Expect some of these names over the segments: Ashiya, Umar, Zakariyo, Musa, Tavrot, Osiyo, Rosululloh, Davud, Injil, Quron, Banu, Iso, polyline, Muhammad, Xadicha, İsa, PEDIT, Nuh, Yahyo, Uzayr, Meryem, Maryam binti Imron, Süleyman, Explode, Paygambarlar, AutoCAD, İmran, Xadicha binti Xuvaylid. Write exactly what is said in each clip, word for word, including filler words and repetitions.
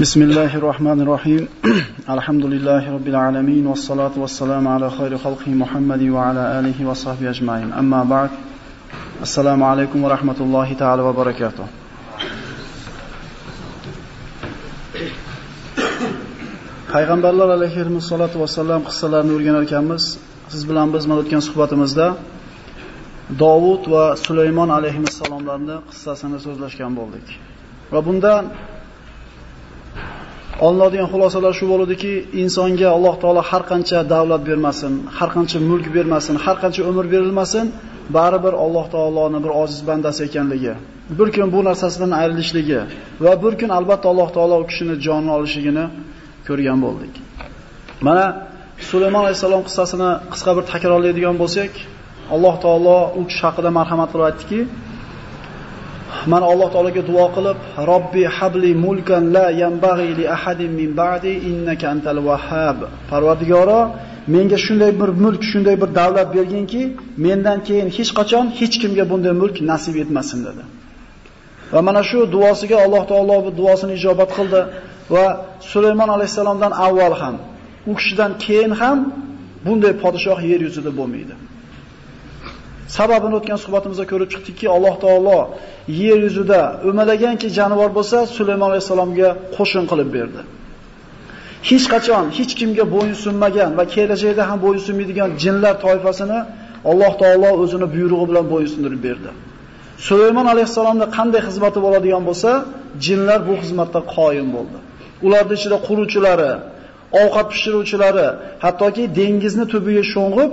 Bismillahirrahmanirrahim. Elhamdülillahi Rabbil alemin. Vessalatu vesselamu ala hayri halki Muhammedi ve ala alihi ve sahbihi ecmain. Amma ba'd. Esselamu aleyküm ve rahmetullahi teala ve berekatuhu. Peygamberler aleyhissalatu vesselam kıssalarını o'rganarkanmiz. Siz bilan biz mana o'tgan suhbatimizda Davud ve Süleyman aleyhisselamlarning kıssasını sözleşken bulduk. Ve bundan anladığın xulasalar şu bo'ladi ki, insonga Alloh taolo har qancha davlat bermasin, har qancha mulk bermasin, har qancha umr berilmasin, baribir Alloh taoloning bir aziz bandasi ekanligi, bir kun bu narsasidan ayrilishligi va bir kun albatta Alloh taolo u kishini jonini olishligini ko'rgan bo'ldik. Mana Süleyman alayhisalom qissasini qisqa bir takrorlaydigan bo'lsak, Alloh taolo u kishi haqida marhamat qilib aytdiki, men Alloh taolaga duo qilib, Robbi habli mulkan la yanbaghi li ahadin min ba'di innaka antal wahhab. Parvardigoro, menga shunday bir mulk, shunday bir davlat berginki, mendan keyin hech qachon hech kimga bunday mulk nasib etmasin dedi. Va mana shu duosiga Alloh taolo bu duosini ijobat qildi va Süleyman alayhisalomdan avval ham, u kishidan keyin ham bunday podshoh yer yuzida bo'lmaydi. Sababini o'tgan suhbatimizda ko'rib chiqdikki, Alloh taolo yer yuzida o'malaganki jonivor bo'lsa, Süleyman alayhisalomga qo'shin qilib berdi. Hech qachon hech kimga bo'yinsunmagan va kelajakda ham bo'yinsunmaydigan jinlar toifasini Alloh taolo o'zini buyrug'i bilan bo'yinsundirib berdi. Süleyman alayhisalomda qanday xizmati bo'ladigan bo'lsa, jinlar bu xizmatda qoyim bo'ldi. Ularning ichida quruvchilari, ovqat pishiruvchilari, hattoki dengizni tubiga sho'ng'ib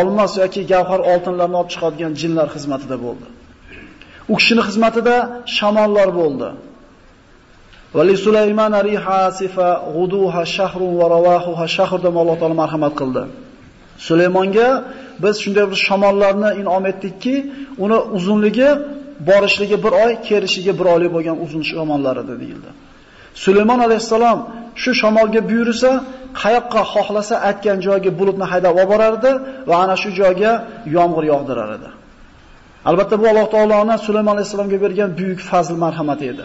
olmos yoki gavhar oltinlarni olib chiqadigan jinlar xizmatida bo'ldi. U kishining xizmatida shamollar bo'ldi. Va li Süleyman riha asifa ghuduha shahrun va rawahuha shahr deb Alloh taolo marhamat qildi. Suleymonga biz shunday bir shamollarni in'om etdikki, uni uzunligi borishligi bir oy, kelishiga bir oylik bo'lgan uzun shamollar edi deyildi. Süleyman alayhisalom shu shamolga buyursa, qayoqqa xohlasa aytgan joyga bulutni haydab olib borardi va ana shu joyga yomg'ir yog'dirar edi. Albatta bu Alloh taoloning Süleyman alayhisalomga bergan buyuk fazl marhamati edi.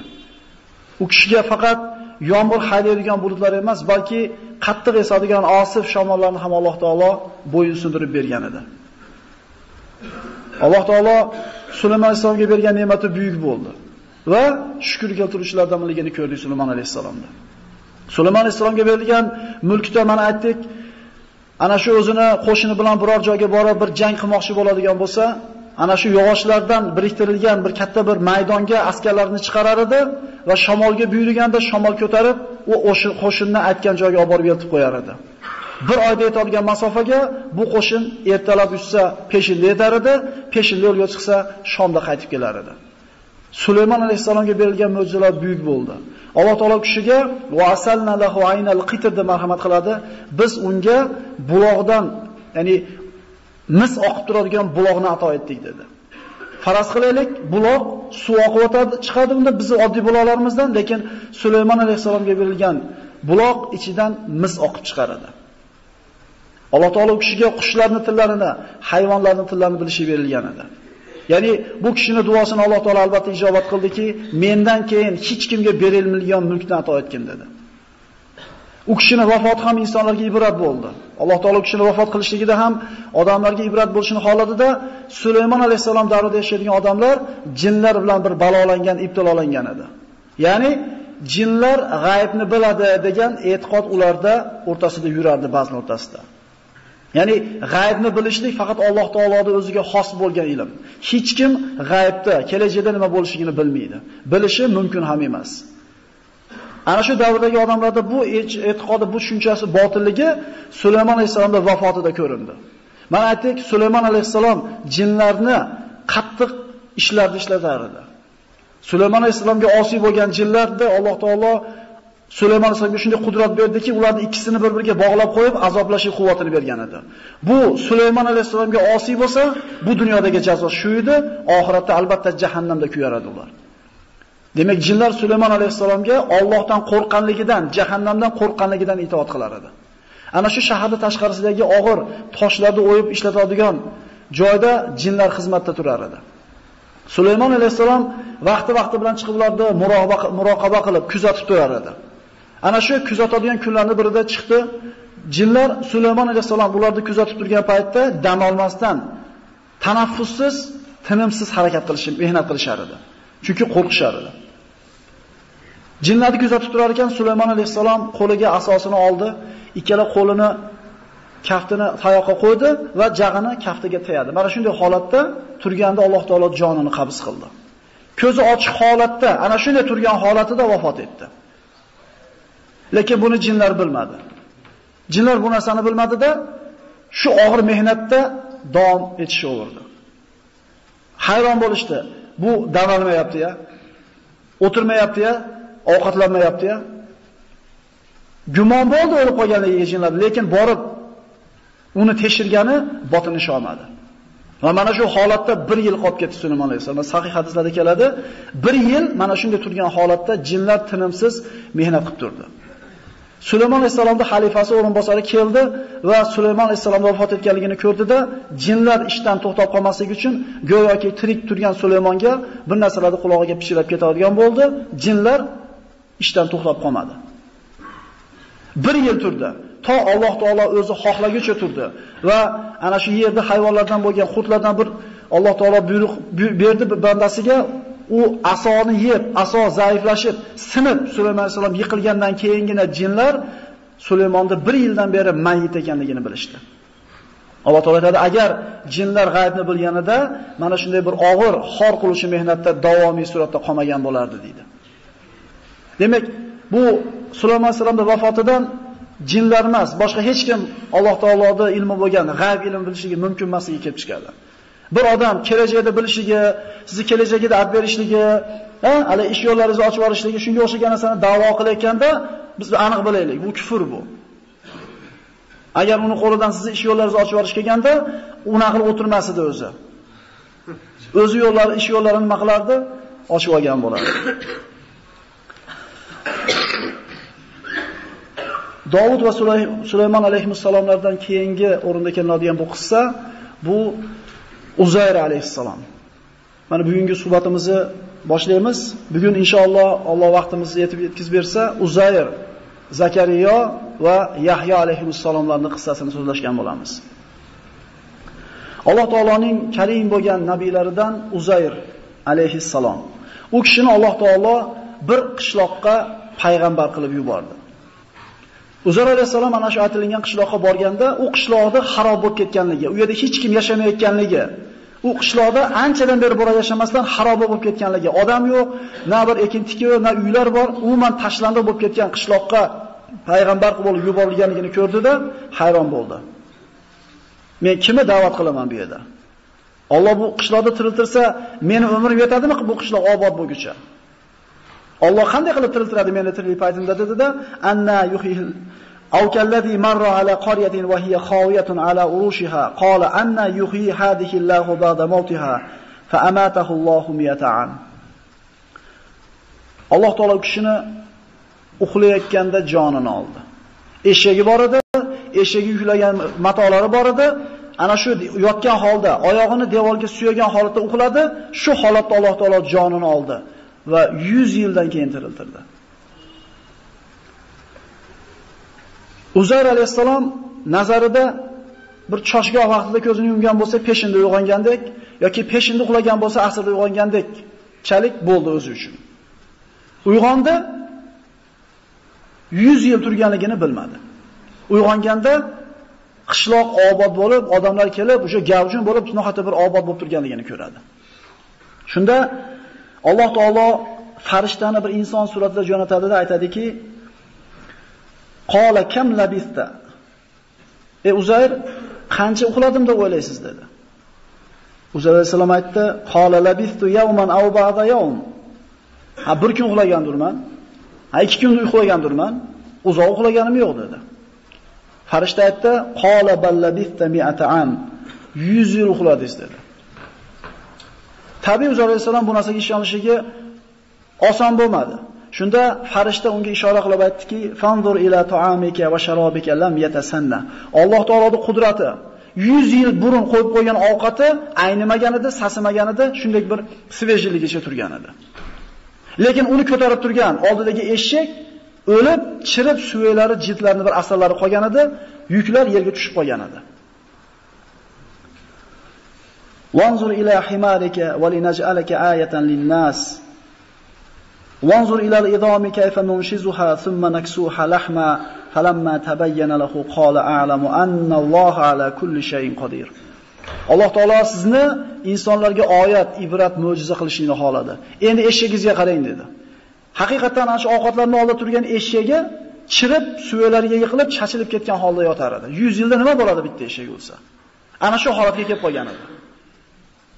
U kishiga faqat yomg'ir haydaydigan bulutlar emas, balki qattiq esadigan osif shamollarni ham Alloh taolo bo'yinsundirib bergan edi. Alloh taolo Süleyman alayhisalomga bergan ne'mati buyuk bo'ldi va shukr keltiruvchilardan bo'lganini ko'rdik Süleyman alayhisalomda. Süleyman alayhisalomga berilgan mulkda mana aytdik, ana shu o'zini qo'shini bilan biror joyga borib bir jang qilmoqchi bo'ladigan bo'lsa, ana shu yog'ochlardan biriktirilgan bir katta bir maydonga askarlarni chiqarar edi va shamolga buyurganda shamol ko'tarib, u o'sha qo'shinni aytgan joyga olib borib yetib qo'yar edi. Bir oyda yetadigan masofaga bu qo'shin ertalab yutsa peshinda yetar edi, peshinda yo'lga chiqsa shomda qaytib kelar edi. Süleyman alayhisalomga berilgan mo'jizalar buyuk bo'ldi. Alloh taolo kishiga va asalna lahu aynal qitr deb marhamat qiladi. Biz unga buloqdan, ya'ni mis oqib turadigan buloqni ato etdik dedi. Faraz qilaylik, buloq suv oqib o'tadi, chiqadi unda biz oddiy buloqlarimizdan, lekin Süleyman alayhisalomga berilgan buloq ichidan mis oqib chiqaradi. Alloh taolo kishiga qushlarning tillarini, hayvonlarning tillarini bilishi berilgan edi. Ya'ni bu kishining duosini Alloh taolo albatta ijobat qildiki, mendan keyin hech kimga berilmagan mulkni ato etgan dedi. U kishining vafoti ham insonlarga ibrat bo'ldi. Alloh taolo kishining vafot qilishligida ham odamlarga ibrat bo'lishini xoladida, Süleyman alayhisalom davrida yashaydigan odamlar jinlar bilan bir balolangan, ibtilolangan edi. Ya'ni jinlar g'aybni biladi degan e'tiqod ularda o'rtasida yurardi, ba'zi o'rtasida. Ya'ni g'aybni bilishlik faqat Alloh taoloning o'ziga xos bo'lgan ilm. Hech kim g'aybda kelajakda nima bo'lishligini bilmaydi. Bilishi mumkin ham emas. Ana shu davrdagi odamlarda bu e'tiqodi, bu tushunchasi botilligi Süleyman alayhisalomning vafotida ko'rindi. Mana aytdik, Süleyman alayhisalom jinlarni qattiq ishlarda ishlatar edi. Süleyman alayhisalomga osiy bo'lgan jinlarni Alloh taolo Süleyman alayhisalomga shunday qudrat berdiki, ularni ikkisini bir-biriga bog'lab qo'yib, azoblashi quvvatini bergan edi. Bu Süleyman alayhisalomga osiy bo'lsa, bu dunyodagi jazosi shu edi, oxiratda albatta jahannamda kuyaradi ular. Demak, jinlar Süleyman alayhisalomga Allohdan qo'rqqanligidan, jahannamdan qo'rqqanligidan itoat qilar edi. Ana shu shaharda tashqarisidagi og'ir toshlarni o'yib ishlatadigan joyda jinlar xizmatda turar edi. Süleyman alayhisalom vaqti-vaqti bilan chiqib ularni muroqaba qilib, kuzatib turar edi. Ana shu kuzatadigan kunlarning birida chiqdi. Jinlar Süleyman alayhissalom ularni kuzatib turgan paytda dam olmasdan tanaffussiz, tinimsiz harakat qilishib, mehnat qilishar edi. Chunki qo'rqishar edi. Jinlarni kuzatib turar ekan Süleyman alayhissalom qo'liga asosini oldi, ikkala qo'lini kaftini tayoqqa qo'ydi va jag'ini kaftiga tayadi. Mana shunday holatda turganda Alloh taolo jonini qabz qildi. Ko'zi ochiq holatda, ana shunday turgan holatida vafot etdi. Lekin buni jinlar bilmadi. Jinlar bu narsani bilmadi-da, shu og'ir mehnatda davom etishaverdi. Hayron bo'lishdi. Bu dam olmayapti-ya, o'tirmayapti-ya, ovqatlanmayapti-ya. Gumon bo'ldi o'lib qolganligiga jinlar, lekin borib uni tekshirgani botini ishonmadi. Va mana shu holatda bir yil qolib ketdi Süleyman alayhissalom. Sahih hadislarda keladi, bir yil mana shunday turgan holatda jinlar tinimsiz mehnat qilib turdi. Süleyman alayhissalomning xalifasi o'rinbosari keldi va Süleyman alayhissalom vafot etganligini ko'rdida, jinlar ishdan to'xtab qolmasligi uchun go'yoki tirik turgan Süleymonga bir narsalarni quloqiga pishirib ketadigan bo'ldi. Jinlar ishdan to'xtab qolmadi. Bir yil turdi. To Alloh taolo o'zi xohlaguncha turdi va ana shu yerda hayvonlardan bo'lgan qurtlardan bir Alloh taolo buyruq berdi bandasiga. U asoni yeb, aso zaiflashib, sinib Süleyman alayhissalom yiqilgandan keyingina jinlar Süleymonda bir yildan beri mayit ekanligini bilishdi. Alloh taolo aytadi, agar jinlar g'aybni bilganida mana shunday bir og'ir, xor qiluvchi mehnatda davomiy suratda qolmagan bo'lardi deydi. Demak, bu Süleyman alayhissalomning vafotidan jinlar emas, boshqa hech kim Alloh taoloning ilmi bo'lgan g'ayb ilmini bilishligi mumkin emasligi kelib chiqadi. Bir odam kelajakni bilishigi, sizni kelajagingizni olib berishligi, ha, hali ish yo'llaringizni ochib olishligi, shunga o'xshagan narsani da'vo qilayotganda biz aniq bilaylik, bu kufr bu. Agar uni qo'lidan sizni ish yo'llaringizni ochib olish kelganda, unaqa qilib o'tirmas edi o'zi. O'zi yo'llari, ish yo'llarini nima qilardi? Ochib olgan bo'lardi. Davud va Süleyman alayhissalomlardan keyingi o'rinda kelinadigan bu qissa, bu Uzayr alayhissalom. Mana bugungi suhbatimizni boshlaymiz. Bugun inshaalloh Alloh vaqtimiz yetib yetkizib bersa, Uzayr, Zakariyo va Yahyo alayhissalomlarning qissasini so'zlashgan bo'lamiz. Alloh taoloning karim bo'lgan nabiylaridan Uzayr alayhissalom. U kishini Alloh taolo bir qishloqqa payg'ambar qilib yubordi. Uzayr alayhissalom ana shu aytilgan qishloqqa borganda, u qishloqda xarob bo'lib ketganligi, u yerda hech kim yashamayotganligi, u qishloqda anchadan beri bora yashamasdan xarob bo'lib ketganligi, odam yo'q, na bir ekin tikib, na uylar bor, umuman tashlandiq bo'lib ketgan qishloqqa payg'ambar bo'lib yuborilganligini ko'rdida, hayron bo'ldi. Men kimni da'vat qilaman bu yerda? Alloh bu qishloqni tiriltirsa, meni umrim yetadimi bu qishloq obod bo'lguncha? Alloh qanday qilib tiriltiradi meni tirik paytimda dedi-da, anna yuhil awkallazi marra ala qaryatin wa hiya khawiyatun ala urushiha qala anna yuhi hadhihi Allahu ba'da mautiha fa amatahu Allahu mi'atan. Alloh taolo kishini uxlayotganda jonini oldi. Eshagi bor edi, eshagi yuklagan matolari bor edi. Ana shu yotgan holda, oyog'ini devorga suyagan holatda uxladi. Shu holatda Alloh taolo jonini oldi va yuz yildan keyin tiriltirdi. Uzayr alayhissalom nazarida bir choshgoh vaqtida ko'zini yumgan bo'lsa, peshinda uyg'ongandek yoki peshinda uxlagan bo'lsa, asrda uyg'ongandek chalik bo'ldi o'zi uchun. Uyg'ondi, yuz yil turganligini bilmadi. Uyg'onganda qishloq obod bo'lib, odamlar kelib, o'sha gavjun bo'lib, nohata bir obod bo'lib turganligini ko'radi. Shunda Alloh taolo farishtani bir inson suratida jo'natadi-da aytadiki, "Qola kam labista?" "E Uzayr, qancha uxladim deb o'ylaysiz?" dedi. Uzayr alayhissalom aytdi, "Qola labistu yawman aw ba'da yawm." "Ha, bir kun uxlagandirman. Ha, ikki kun uxlagandirman. Uzoq uxlaganim yo'q" dedi. Farishta aytdi, "Qola bal labista mi'ata am." yuz yil uxladingiz dedi. Tabiiy Uzayr alayhissalom bu narsaga ishonishiga oson bo'lmadi. Shunda farishta unga ishora qilib aytdiki, "Fanzur ila ta'amika va sharobika lam yatasanna." Alloh taoloning qudrati yuz yil burun qo'yib qo'ygan ovqati aynimaganida, sasimaganida shunday bir svejligicha turgan edi. Lekin uni ko'tarib turgan oldidagi eshak o'lib, chirib suvelari, jidlarni bir asarlari qolgan edi, yuklar yerga tushib qolgan edi. Wanzur ila himarika wa linaj'alaka ayatan lin-nas. Wanzur ila al-idami kayfa nunshizuha thumma naksuha lahma falamma tabayyana lahu qala a'lamu anna Alloha ala kulli shay'in qodir. Alloh taolo sizni insonlarga oyat, ibrat, mo'jiza qilishni xohladi. Endi eshagingizga qarang dedi. Haqiqatan ana shu ovqatlarni oldida turgan eshagiga chirib, suyalarga yiqilib, chachilib ketgan holda yotar edi. yuz yilda nima bo'ladi bitta eshak o'lsa? Ana shu holatga kelib qolgan edi.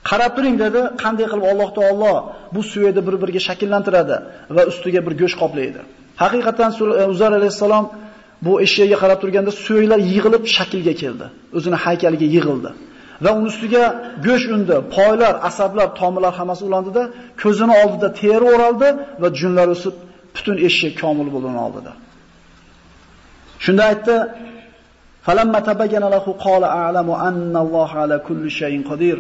Qarab turing dedi, qanday qilib Alloh taolo bu suyani bir-biriga shakllantiradi va ustiga bir go'sht qoplaydi. Haqiqatan Uzayr alayhisalom bu eshakga qarab turganda suylar yig'ilib shaklga keldi. O'zini haykaliga yig'ildi. Va uning ustiga go'sht undi, poylar, asablar, tomirlar hammasi ulandida, ko'zini oldida teri o'raldi va junlar o'sib, butun eshak komil bo'lgan oldida. Shunda aytdi: "Falamma tabayyana lahu qala a'lamu anna Alloha ala kulli shay'in qodir."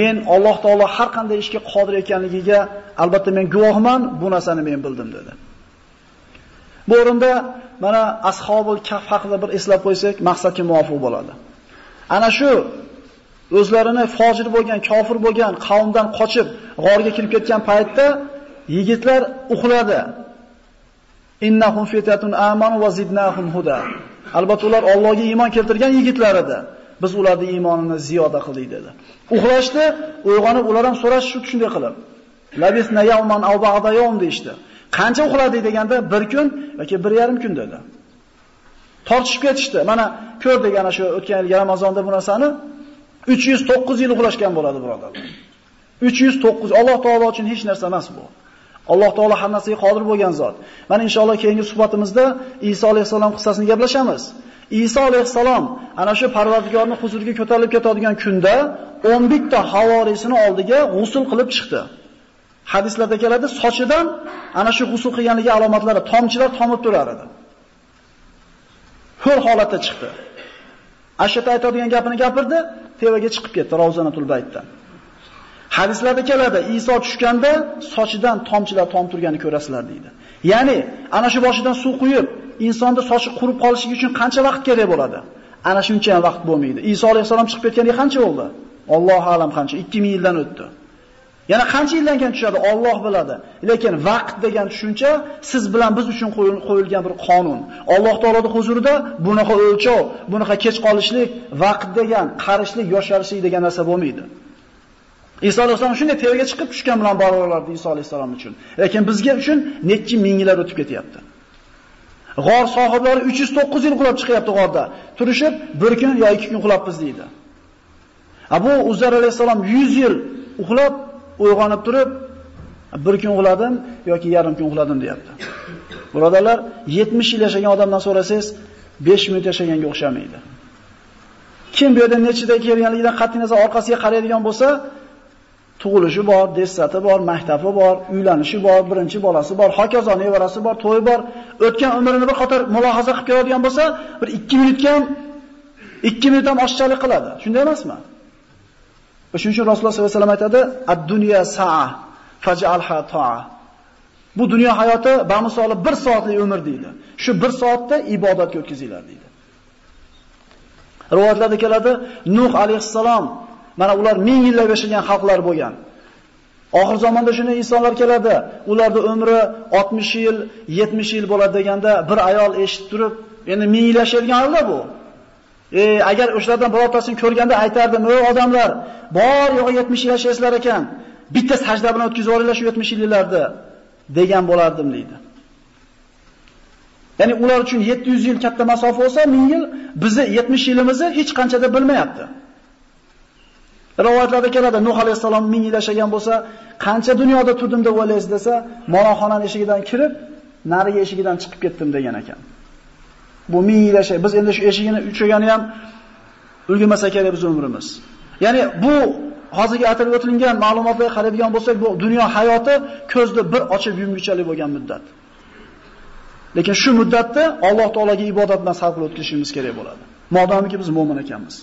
Men Alloh taolo har qanday ishga qodir ekanligiga albatta men guvohman, bu narsani men bildim dedi. Bu o'rinda mana ashabul kahf haqida bir eslab qo'ysak, maqsadga muvofiq bo'ladi. Ana shu o'zlarini fojir bo'lgan, kofir bo'lgan qavmdan qochib g'orga kirib ketgan paytda yigitlar uxladi. Innahum fitatun amanu va zidnahum huda. Albatta ular Allohga iymon keltirgan yigitlar edi. Biz ularning iymonini ziyoda qildik dedi. Uxlashdi, uyg'onib ular ham so'rash shu shunday qilib. Labisna yawman aw ba'da yawm deydi. Qancha uxladik deganda bir kun yoki bir yarim kun dedi. Tortishib ketishdi. Mana ko'rdik ana shu o'tgan yil Ramazonda bu narsani. uch yuz to'qqiz yil uxlashgan bo'ladi birodarlar. uch yuz to'qqiz Alloh taolo uchun hech narsa emas bu. Alloh taolo har narsaga qodir bo'lgan zot. Mana inshaalloh keyingi suhbatimizda Iso alayhisalom qissasini gaplashamiz. Iso alayhisalom ana shu Parvardigorning huzuriga ko'tarilib ketadigan kunda o'n bir ta havorisini oldiga g'usul qilib chiqdi. Hadislarda keladi, sochidan ana shu g'usul qilganligi alomatlari tomchilar tomib turar edi. Hur holatda chiqdi. Ashata aytadigan gapini gapirdi. Tevaga chiqib ketdi Ravzonatul Baytdan. Hadislarda keladi, Iso tushganda sochidan tomchilar tomib turganini ko'rasizlar deydi. Ya'ni ana shu boshidan suv quyib, insonda sochi qurib qolishi uchun qancha vaqt kerak bo'ladi? Ana shuncha vaqt bo'lmaydi. Iso alayhisalom chiqib ketganiga qancha bo'ldi? Alloh a'lam qancha? ikki ming yildan o'tdi. Yana qancha yildan keyin tushadi? Alloh biladi. Lekin vaqt degan tushuncha siz bilan biz uchun qo'yilgan bir qonun. Alloh taoloning huzurida bunaqa o'lchov, bunaqa kech qolishlik, vaqt degan, qarishlik, yosharishlik degan narsa bo'lmaydi. Iso alayhisalom shunday tevaga chiqib tushgan bilan barobarlardi Iso alayhisalom uchun. Lekin bizga uchun necha ming yillar o'tib ketyapti. G'or sohiblari uch yuz to'qqiz yil qulab chiqyapti g'orda. Turishib bir kun yoki ikki kun qulabmiz deydi. Abu Uzayr alayhisalom yuz yil uxlab uyg'onib turib bir kun uxladim yoki yarim kun uxladim deyapti. Birodarlar, yetmish yil yashagan odamdan so'rasangiz, besh minut yashaganga o'xshamaydi. Kim bu yerda nechida kelganligidan qat'i nazar orqasiga qaraydigan bo'lsa, tug'ilishi bor, dessati bor, maktabi bor, uylanishi bor, birinchi bolasi bor, hokazo nevarasi bor, to'yi bor, o'tgan umrini bir qator mulohaza qilib ko'radigan bo'lsa, bir ikki minutga ham ikki minut ham oshchalik qiladi. Shunday emasmi? Shuning uchun Rasululloh sollallohu alayhi vasallam aytadi: "Ad-dunyo sa'a, faj'alha ta'a." Bu dunyo hayoti bamisoli bir soatlik umr deydi. Shu bir soatda ibodatga o'tkazinglar deydi. Rivoyatlarda keladi, Nuh alayhisalom, mana ular ming yillab yashagan xalqlar bo'lgan. Oxir zamonda shunday insonlar keladi, ularda umri oltmish yil, yetmish yil bo'ladi deganda bir ayol eshitib turib, endi ming yil yashaydigan bu. E, agar o'shalardan birortasini ko'rganda aytardim, "Ey odamlar, bor yo'g'i yetmish yil yashaysizlar ekan, bitta sajda bilan o'tkazib yuboringlar shu yetmish yillarni" degan bo'lardim deydi. Ya'ni ular uchun yetti yuz yil katta masofa bo'lsa, ming yil bizi yetmish yilimizni hech qanchada bilmayapti. Rivoyatlarda keladi, Nuh alayhisalom ming yil yashagan bo'lsa, qancha dunyoda turdim deb o'ylaysiz desa, mehmonxonaning eshigidan kirib, nariga eshigidan chiqib ketdim degan ekan. Bu ming yil yashay. Biz endi shu eshigini uchogani ham ulg'amasa kerak biz umrimiz. Ya'ni bu hozirgi aytilib o'tilgan ma'lumotlarga qaraydigan bo'lsak, bu dunyo hayoti ko'zda bir ochib yumgunchalik bo'lgan muddat. Lekin shu muddatda Alloh taolaga ibodat bilan sarf qilib o'tkazishimiz kerak bo'ladi. Modomiki biz mu'min ekanmiz.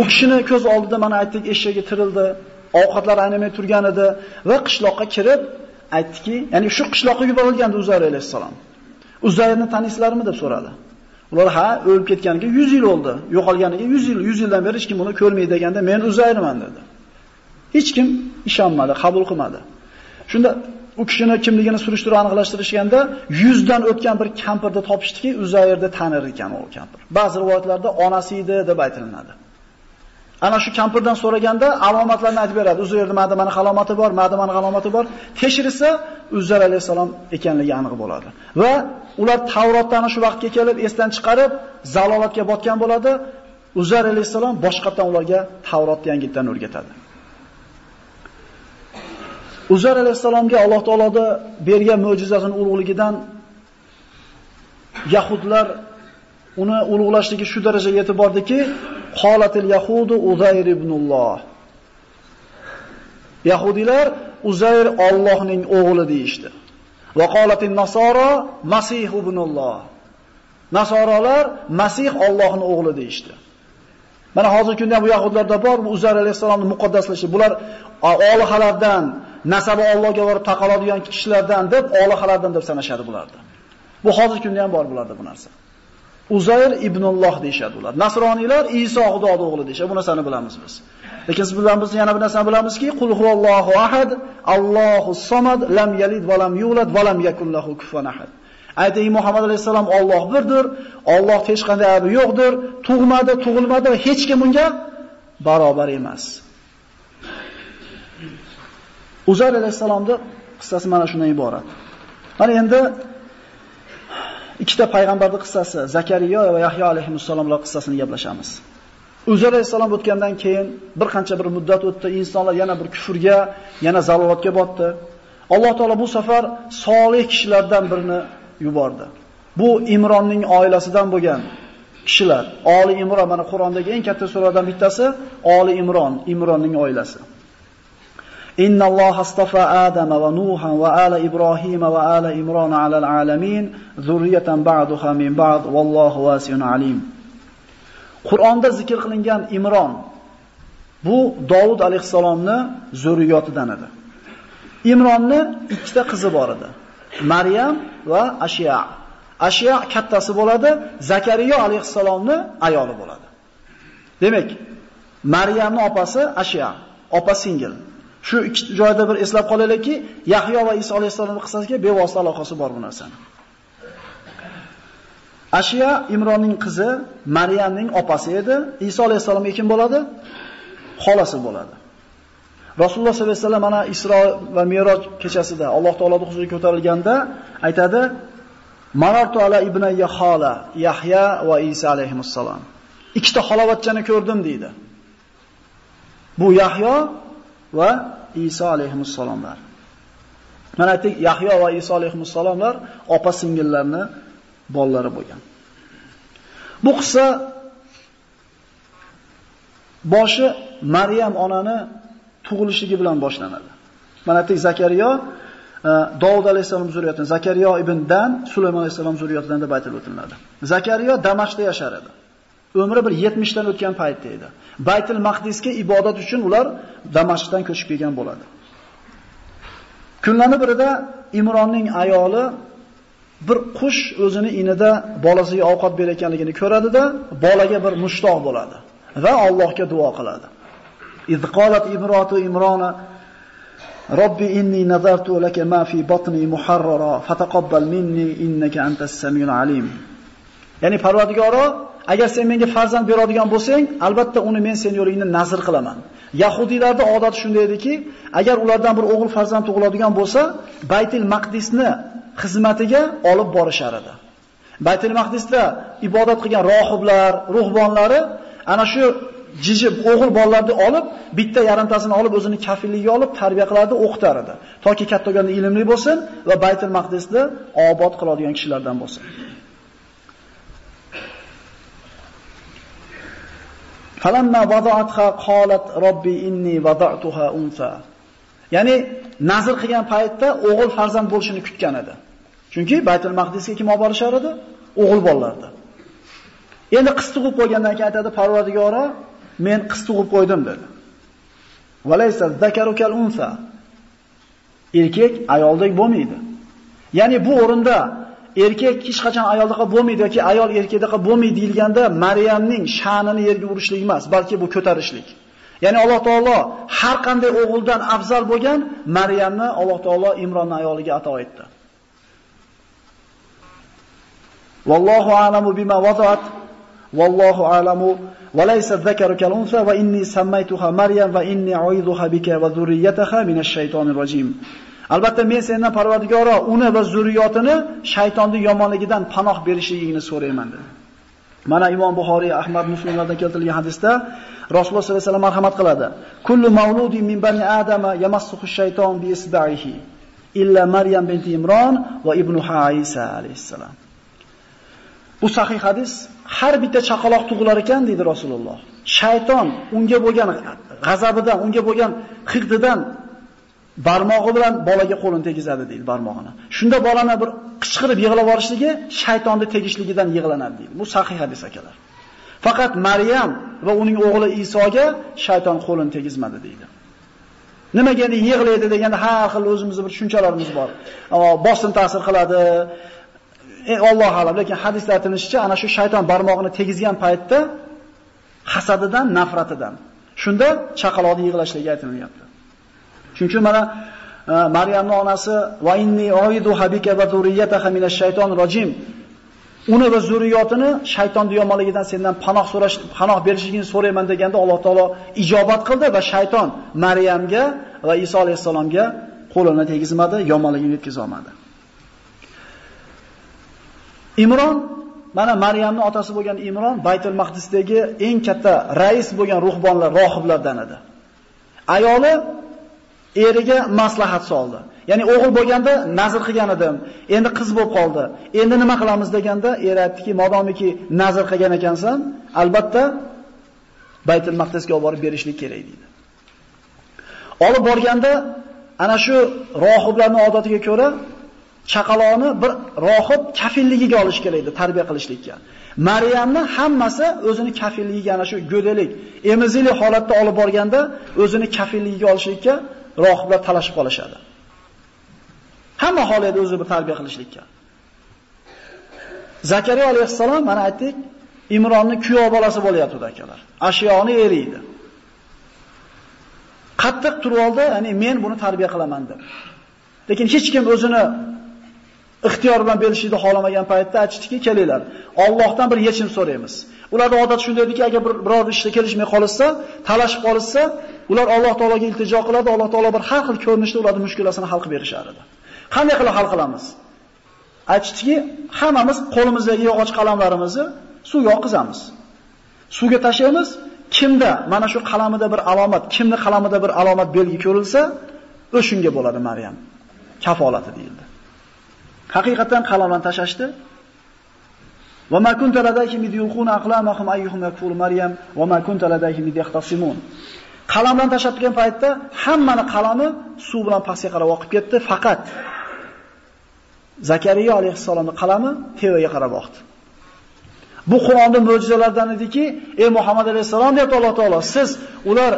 U kishini ko'z oldida mana aytdik, eshagi tirildi, ovqatlar aynamay turgan edi va qishloqqa kirib aytdiki, ya'ni shu qishloqqa yuborilgandi Uzayr alayhisalom. Uzayrni taniyasizlarmi deb so'radi. Ular ha, o'lib ketganiga yuz yil oldi, yo'qolganiga yuz yil, yuz yildan beri hech kim buni ko'rmaydi deganda, men Uzayrman dedi. Hech kim ishonmadi, qabul qilmadi. Shunda u kishining kimligini surishtirib aniqlashtirishganda yüz dan o'tgan bir kampirni topishdiki, Uzayrni tanir ekan u kampir. Ba'zi rivoyatlarda onasi edi deb aytiladi. Ana shu kampirdan so'raganda alomatlarni aytib beradi. Uzayrda mana mana alomati bor, mana mana alomati bor. Tekshirsa Uzayr alayhisalom ekanligi aniq bo'ladi. Va ular Tavrotdan shu vaqtga kelib esdan chiqarib, zalolatga botgan bo'ladi. Uzayr alayhisalom boshqatdan ularga Tavrotni yangitdan o'rgatadi. Uzayr alayhisalomga Alloh taolada bergan mo'jizasining ulug'ligidan yahudlar uni ulug'lashligi shu darajaga yetib bordiki, qolatil yahudu Uzayr ibnulloh. Yahudilar Uzayr Allohning o'g'li deyishdi. Va qolatin nasoro Masih ibnulloh. Nasorolar Masih Allohning o'g'li deyishdi. Mana hozirgi kunda bu yahudlarda bor, bu Uzayr alayhisalomning muqaddaslashi. Bular olihalardan, nasabi Allohga borib taqaladigan kishilardan deb, olihalardan deb sanashadi bularni. Bu hozirgi kunda ham bor bularda bu narsa. Uzayr ibnulloh deyishadi ular. Nasroniylar İsa Xudoning o'g'li deyishadi. Bu narsani bilamiz biz. Lekin siz bilan biz yana bir narsani bilamizki, Qul huvallohu ahad, Allohus somad, lam yalid va lam yulad va lam yakul lahu kufuwan ahad. Ayting Muhammad alayhisalom Alloh birdir, Allohda hech qanday aybi yo'qdir, tug'madi, tug'ilmadi va hech kim unga barobar emas. Uzayr alayhisalomning qissasi mana shundan iborat. Mana endi ikkita payg'ambarning qissasi, Zakariyo va Yahyo alayhissalomlar qissasini gaplashamiz. Uzayr alayhissalom o'tgandan keyin bir qancha bir muddat o'tdi, insonlar yana bir kufrga, yana zalolatga botdi. Alloh taolo bu safar solih kishilardan birini yubordi. Bu İmronning oilasidan bo'lgan kishilar. Oli İmron mana Qur'ondagi eng katta suralardan bittasi, Oli İmron, İmronning oilasi. Innalloha astafa Adama va Nuhan va ala Ibrohima va ala Imrona alal alamin zurriyatan ba'daha min ba'd vallohu vasiyun alim. Qur'onda zikr qilingan Imron bu Davud alayhisalomning zurriyotidan edi. Imronni ikkita qizi bor edi. Meryem va Ashiya. Ashiya kattasi bo'ladi, Zakariyo alayhisalomning ayoli bo'ladi. Demak, Meryemning opasi Ashiya, opa singil. Shu ikki joyda bir eslab qolaylikki, Yahyo va Iso alayhisolamning qissasiga bevosita aloqasi bor bu narsaning. Ashiya Imronning qizi, Maryamning opasi edi. Iso alayhisolamga kim bo'ladi? Xolasi bo'ladi. Rasululloh sollallohu alayhi vasallam mana Isro va Miroj kechasida Alloh taoloning huzuriga ko'tarilganda aytadi: "Marartu ala ibnayya xola, Yahya va Iso alayhimussalom." Ikkita xolovatchani ko'rdim deydi. Bu Yahyo va İsa alayhissalomlar. Mana aytdik, Yahyo va İsa alayhissalomlar opa singillarning bolalari bo'lgan. Bu qissa boshi Maryam onani tug'ilishligi bilan boshlanadi. Mana aytdik, Zakariyo Davud alayhissalom zurriyatidan, Zakariyo ibn Dan, Süleyman alayhissalom zurriyatidan deb aytilib o'tiladi. Zakariyo Damashqda yashar edi. Umri bir yetmishdan o'tgan paytda edi. Baytul Maqdisga ibodat uchun ular Damashqdan ko'chib kelgan bo'ladi. Kunlarning birida Imronning ayoli bir qush o'zini inida bolasiga ovqat berayotganligini ko'radida, bolaga bir mushtoq bo'ladi va Allohga duo qiladi. Iz qolat ibrotu Imrona Robbi inni nazartu laka ma fi batni muharrara fataqabbal minni innaka antas samiul alim. Ya'ni Parvardigoro, agar sen menga farzand beradigan bo'lsang, albatta uni men sen yo'lingda nazr qilaman. Yahudiylarda odati shunday ediki, agar ulardan bir o'g'il farzand tug'iladigan bo'lsa, Baytul Maqdisni xizmatiga olib borishar edi. Baytul Maqdisda ibodat qilgan rohiblar, ruhbonlari ana shu jiji o'g'il bolalarni olib, bitta yarimtasini olib o'zini kafilligiga olib tarbiya qilardi, o'qitar edi, toki katta bo'lganda ilmli bo'lsin va Baytul Maqdisni obod qiladigan kishilardan bo'lsin. Falamma vada'atha qalat robbi inni vada'tuha unsa. Ya'ni nazr qilgan paytda o'g'il farzand bo'lishini kutgan edi. Chunki Baytul Maqdisga kim olib borishar edi? O'g'il bolalarni. Endi qiz tug'ib qo'ygandan keyin aytadi, Parvardigora, men qiz tug'ib qo'ydim dedi. Valaysa zakaru kal unsa. Erkek ayoldek bo'lmaydi. Ya'ni bu o'rinda erkek hech qachon ayoldaqa bo'lmaydi yoki ayol erkakdaqa bo'lmaydi deilganda Maryamning sha'nini yerga urishlik emas, balki bu ko'tarishlik. Ya'ni Alloh taolo har qanday o'g'ildan afzal bo'lgan Maryamni Alloh taolo Imronning ayoliga ato etdi. Vallohu a'lamu bima wada'at. Vallohu a'lamu walaysa zakaru kal unsa va inni sammaytuha Maryam va inni u'iduha bika va zurriyataha minash shaytonir rojim. Albatta men sendan Parvardigoro uni va zurriyatini shaytonning yomonligidan panoh berishingni so'rayman dedi. Mana Imom Buxoriy, Ahmad, Muslimlardan keltirilgan hadisda Rasululloh sollallohu alayhi vasallam marhamat qiladi. Kullu mawludin min bani adama yamassuhu shayton bi isba'ihi illa Maryam binti Imron va ibnuha Isa alayhissalom. Bu sahih hadis. Har bitta chaqaloq tug'ilar ekan dedi Rasululloh. Shayton unga bo'lgan g'azabidan, unga bo'lgan hiqdidan barmog'i bilan bolaga qo'lini tegizadi deydi, barmog'ini. Shunda bolani bir qichqirib yig'lab orishligi shaytonni tegishligidan yig'lanadi deydi. Bu sahih hadis akalar. Faqat Maryam va uning o'g'li Isoga shayton qo'lini tegizmadi deydi. Nimaga endi yig'laydi deganda har xil o'zimizning bir tushunchalarimiz bor. Bosim ta'sir qiladi. Ey Alloh halim, lekin hadisda aytilishicha ana shu shayton barmog'ini tegizgan paytda hasadidan, nafratidan. Shunda chaqaloqni yig'lashligi aytilmayapti. Chunki mana e, Maryamning onasi va inni oidu habika va zurriyataha minash shaytonir rojim. Uni va zurriyatini shaytonning yomonligidan sendan panoh so'rash, panoh berishingni so'rayman deganda Alloh taolo ijobat qildi va shayton Maryamga va Iso alayhisalomga qo'lini tegizmadi, yomonligini yetkiza olmadi. Imron, mana Maryamning otasi bo'lgan Imron Baytul Maqdisdagi eng katta rais bo'lgan ruhbonlar, rohiblardan edi. Ayoli eriga maslahat soldi. Ya'ni o'g'il bo'lganda nazr qilgan edim, endi qiz bo'lib qoldi. Endi nima qilamiz deganda er aytdiki, "Modomiki nazr qilgan ekansan, albatta Baytul Maqdisga olib borib berishlik kerak" dedi. Olib borganda ana shu rohiblarning odatiga ko'ra chaqaloqni bir rohib kafilligiga olish kerak edi, tarbiya qilishlikka. Maryamni hammasi o'zini kafilligiga, ana shu go'dalik, emizikli holatda olib borganda o'zini kafilligiga olishlikka rohiblar talashib qolishadi. Hamma holatda o'zi bir tarbiya qilishlikka. Zakariyo alayhissalom, mana aytdik, Imronning kuyov bolasi bo'layotdi akalar. Ashiyoni eri edi. Qattiq turib oldi, ya'ni men buni tarbiya qilaman deb. Lekin hech kim o'zini ixtiyor bilan berishni xohlamagan paytda aytishdiki, kelinglar, Allohdan bir yechim so'raymiz. Ularda odat shunday ediki, agar bir biror ishda kelishmay qolsa, talashib qolsa, ular Alloh taologa iltijo qiladi, Alloh taolo bir har xil ko'rinishda ularning mushkulasini hal qilib berishar edi. Qanday qilib hal qilamiz? Aytishdiki, hammamiz qo'limizdagi yog'och qalamlarimizni suvga oqizamiz. Suvga tashlaymiz, kimda mana shu qalamida bir alomat, kimning qalamida bir alomat belgi ko'rilsa, o'shunga bo'ladi Maryam kafolati deyildi. Haqiqatan qalamdan tashashdi. Va ma kunta ladayhim yulquna aqlamahum ayyuhum yakfur Maryam va ma kunta ladayhim yaqtasimun. Qalamdan tashatgan paytda hammani qalami suv bilan pastga qarab oqib ketdi, faqat Zakariyo alayhissalomning qalami tevaga qarab oqdi. Bu Qur'onning mo'jizalaridan ediki, ey Muhammad alayhissalom deb Alloh taolo, siz ular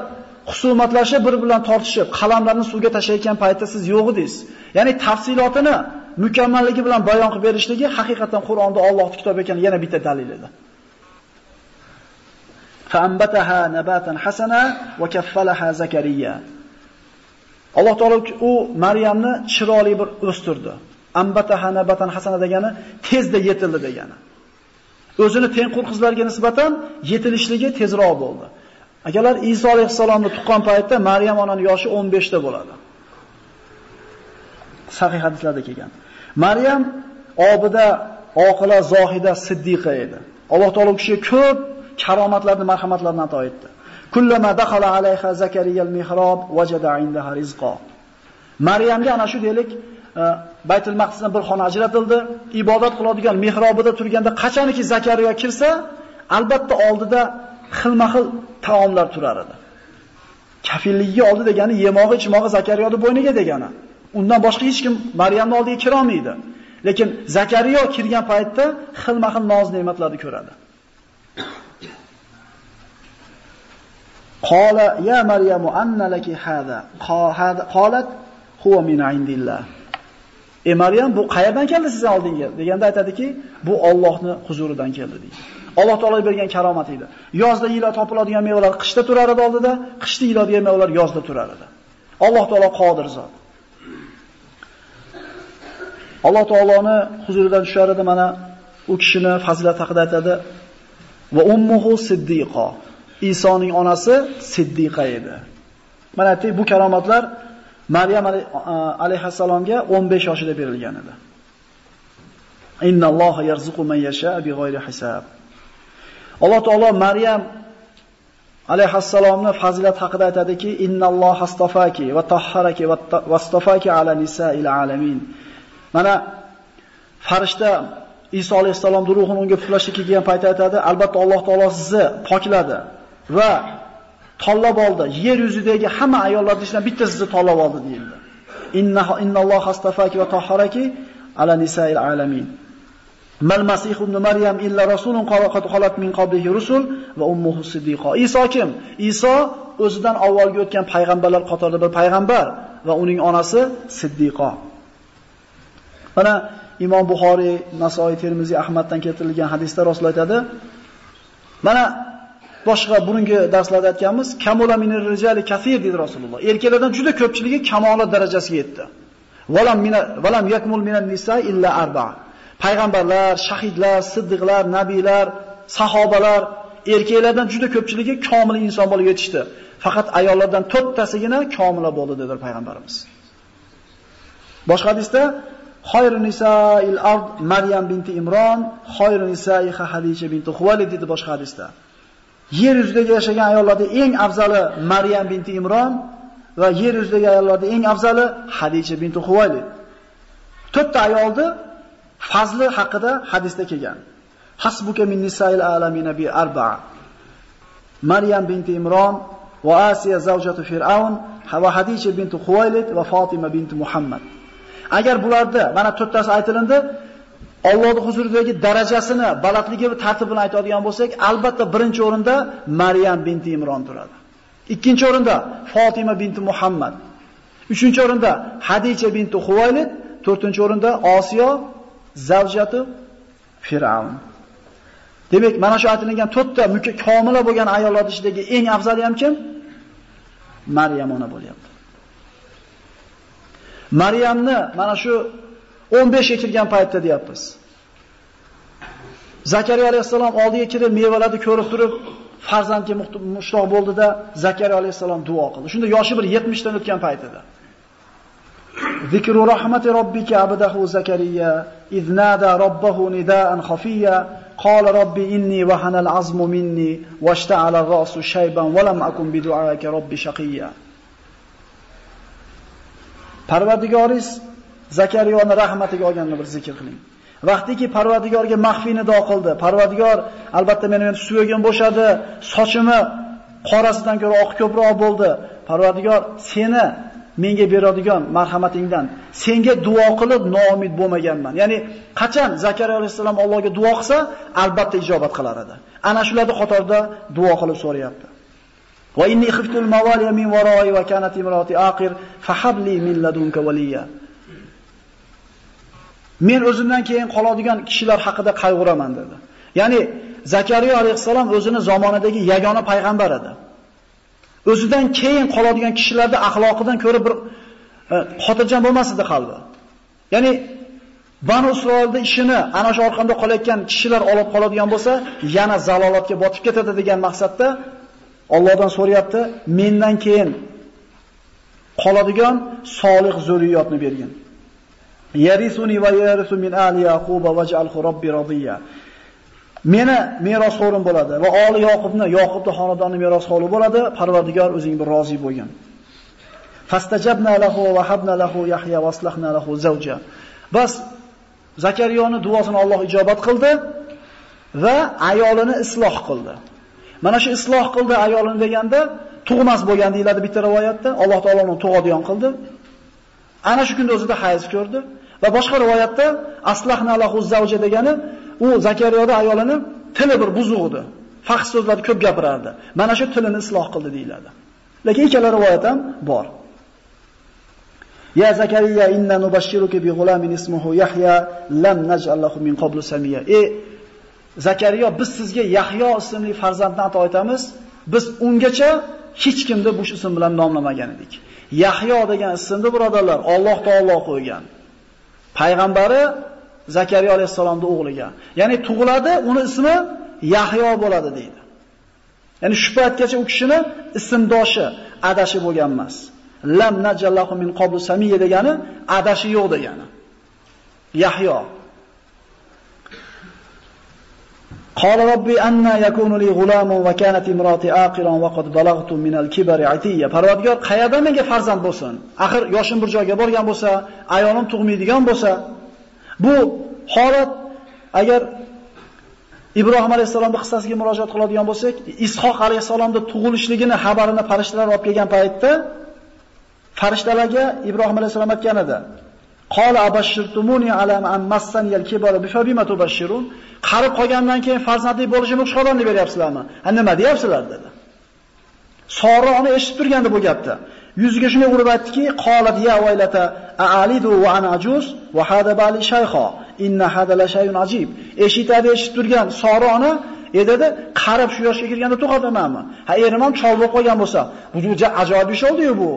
husumatlashib, bir bilan tortishib, qalamlarni suvga tashlayotgan paytda siz yo'q edingiz. Ya'ni tafsilotini mukammalligi bilan bayon qilib berishligi haqiqatan Qur'onda Allohning kitobi ekan, yana bitta dalil edi. Fa'ambataha nabatan hasana va kaffalaha Zakariya. Alloh taolo u Maryamni chiroyli bir o'stirdi. Ambataha nabatan hasana degani tezda yetildi degani. O'zini tengqur qizlarga nisbatan yetilishligi tezroq bo'ldi. Akalar, Iso alayhissalomni tuqqan paytda Maryam onaning yoshi o'n besh da bo'ladi. Sahih hadislarda kelgan. Maryam obida, oqila, zohida, siddiqa edi. Alloh taolo kishiga ko'p karomatlarni, marhamatlarni ato etdi. Kullama dakhala alayha Zakariya al-mihrab wajada indaha rizqa. Maryamga ana shu deylik, Baytul Maqdisdan bir xona ajratildi. Ibodat qiladigan mihrobida turganda qachonki Zakariya kirsa, albatta oldida xilma-xil taomlar turar edi. Kafilligiga oldi degani yemog'i, ichmog'i Zakariyoning bo'yniga degani. Undan boshqa hech kim Maryamning oldiga kira olmaydi. Lekin Zakariyo kirgan paytda xilma-xil noz-ne'matlarni ko'radi. Qala ya Maryamu anna laki hada. Qalat huwa min indillah. E Maryam, bu qayerdan keldi sizning oldingizga? Deganda aytadiki, bu Allohning huzuridan keldi deydi. Alloh taolay bergan karomat edi. Yozda yillar topiladigan mevalar qishda turar edi oldida, qishda yiladigan mevalar yozda turar edi. Alloh taolay qodir zot. Alloh taoloni huzuridan tushar edi, mana u kishini fazilat haqida aytadi. Va ummuhu siddiqa. Isoning onasi siddiqa edi. Mana aytdik, bu karomatlar Maryam alayhissalomga o'n besh yoshida berilgan edi. Innalloha yarzuqu man yasha bi g'oyri hisab. Alloh taolo Maryam alayhissalomning fazilat haqida aytadiki, innalloha astafaki va tahharaki va astafaki ala nisa'il alamin. Mana farishta Iso alayhissalomning ruhini unga puflashga kelgan paytda aytadi, albatta Alloh taolo sizni pokladi va tanlab oldi. Yer yuzidagi hamma ayollarning ichidan bittasizni tanlab oldi deyildi. Inna innalloha astafaki va tahharaki ala nisa'il alamin. Mal masih ibn Maryam illa rasulun qad qalat min qablihi rusul va ummuhu siddiqa. Iso kim? Iso o'zidan avvalgi o'tgan payg'ambarlar qatorida bir payg'ambar va uning onasi Siddiqa. Mana Imom Buxoriy, Nasoi, Termiziy, Ahmaddan keltirilgan hadisda rasul aytadi. Mana boshqa bunungi darslarda aytganmiz, kamola minir rijali kaseer dedi Rasululloh. Erkaklardan juda ko'pchiligi kamolat darajasiga yetdi. Valam mina valam yakmul minan nisa illa arba'a. Payg'ambarlar, shahidlar, siddiqlar, nabiylar, sahobalar, erkaklardan juda ko'pchiligi komil inson bo'lib yetishdi. Faqat ayollardan to'rttasigina komila bo'ldi dedi payg'ambarimiz. Boshqa hadisda Xayrun nisa'il ard Maryam binti Imron, xayrun nisa'i Xadicha binti Xuvalid dedi boshqa hadisda. Yer yuzidagi yashagan ayollarda eng afzali Maryam binti Imron va yer yuzidagi ayollarda eng afzali Xadicha binti Xuvalid. To'rtta ayolni fazli haqida hadisda kelgan. Hasbuka min nisa'il alamin bi arba'a. Maryam binti Imron va Asiya zawjatu Fir'aun va Xadicha binti Xuvalid va Fatima binti Muhammad. Agar bularda mana to'rttasi aytilindi, Allohning huzuridagi darajasini, balandligi va tartibini aytadigan bo'lsak, albatta birinchi o'rinda Maryam binti Imron turadi. Ikkinchi o'rinda Fatima binti Muhammad. Uchinchi o'rinda Xadicha binti Xuvaylid, to'rtinchi o'rinda Osiyo zavjati Fir'aun. Demak, mana shu aytilgan to'rtta mukammal bo'lgan ayollar ichidagi eng afzali ham kim? Maryam ona bo'lyapti. Maryamni mana shu o'n besh ekilgan paytda deyapmiz. Zakariyo alayhissalom oldiga kirib, mevalarni ko'rib turib, farzandga mushtoq bo'ldida Zakariyo alayhissalom duo qildi. Shunda yoshi bir yetmish dan o'tgan paytida. Zikru rahmati robbika abdahu Zakariya iznada robbahu nidaan xafiya qala robbi inni wa hanal azmu minni washta'ala ra'su shayban wa lam akun bi du'aika robbi shaqiya. Parvardigoringiz Zakariyoni rahmatiga olganini bir zikr qiling. Vaqtiki Parvardigorga maxfiy nido qildi. Parvardigor, albatta meni endi suyogim bo'shadi, sochimi qorasidan ko'ra oq ko'proq bo'ldi. Parvardigor, seni menga beradigan marhamatingdan, senga duo qilib noumid bo'lmaganman. Ya'ni qachon Zakariyo alayhissalom Allohga duo qilsa, albatta ijobat qilar edi. Ana shularning qatorida duo qilib so'rayapti. Va inni xiftul mawaliya min waroi va kanat imrati aqir fahabli min ladunka waliya. Men o'zimdan keyin qoladigan kishilar haqida qayg'uraman dedi. Ya'ni Zakariyo alayhissalom o'zini zamonadagi yagona payg'ambar edi. O'zidan keyin qoladigan kishilarning axloqidan ko'ra bir xotirjam bo'lmas edi qalbi. Ya'ni Banu Isroilda ishini ana shu orqamda qolayotgan kishilar olib qoladigan bo'lsa, yana zalolatga botib ketadi degan maqsadda Allohdan so'rayapti, mendan keyin qoladigan solih zurriyatni bergin. Yarisuni va yarisu min ali yaquba waj'alhu robbi radiya. Meni merosxo'rim bo'ladi va oli Yaqubni, Yaqubning xonadoni merosxo'ri bo'ladi. Parvardigor o'zing bir rozi bo'lgin. Fastajabna lahu va habna lahu Yahya va aslahna lahu zawja. Bas Zakariyoni duosini Alloh ijobat qildi va ayolini isloh qildi. Mana shu isloh qildi ayolini deganda tug'mas bo'lgan deyiladi bitta rivoyatda. Alloh taoloni tug'adigan qildi. Ana shu kunda o'zida hayz ko'rdi. Va boshqa rivoyatda aslahna lahu zawja degani u Zakariyoda ayolini tili bir buzuq edi. haq so'zlarni ko'p gapirardi. Mana shu tilini isloh qildi deyiladi. Lekin ikkala rivoyat ham bor. Ya Zakariya inna nubashshiruka bi g'ulamin ismuhu Yahya lam naj'al lahu min qablu samiya. E Zakariyo, biz sizga Yahyo ismli farzandni ato etamiz. Biz ungacha hech kimni bu ism bilan nomlamagan edik. Yahyo degan ismni birodarlar Alloh taolo qo'ygan. Payg'ambari Zakariya alayhisolamning o'g'liga. Ya'ni tug'iladi, uni ismi Yahyo bo'ladi deydi. Ya'ni shubhatgacha u kishini ismdoshi adashi bo'lgan emas. Lam najallahu min qablu samiya degani adashi yo'q degani. Yahyo. Qala robbi anna yakunu li g'ulamun va kanat imrati aqiran va qad balagtu min al-kibri atiya. Parvardigor, qayerdan menga farzand bo'lsin? Axir yoshim bir joyga borgan bo'lsa, ayolim tug'maydigan bo'lsa, bu holat agar Ibrohim alayhisolamning qissasiga murojaat qiladigan bo'lsak, Ishoq alayhisolamning tug'ilishligini xabarini farishtalar olib kelgan paytda farishtalarga Ibrohim alayhisolam aytgan edi. Qala abashshirtumuni ala an massani al-kibar bi fabima tubashshirun. Qarib qolgandan keyin farzandli bo'lishimni xushxabarni beryapsizlarmi? Ha, nima deyapsizlar dedi. Sora uni eshitib turganda bu gapni. Yuziga shunday urib aytdiki, qolat ya vaylata a'alidu wa ana ajuz wa hada bali shaykha inna hada la shay'un ajib. Eshitadi eshitib turgan Soroni e dedi, qarab shu yoshga kirganda to'xtatamanmi? Ha, erim ham cholib qolgan bo'lsa, bu juda ajoyib ish oldi-yu bu.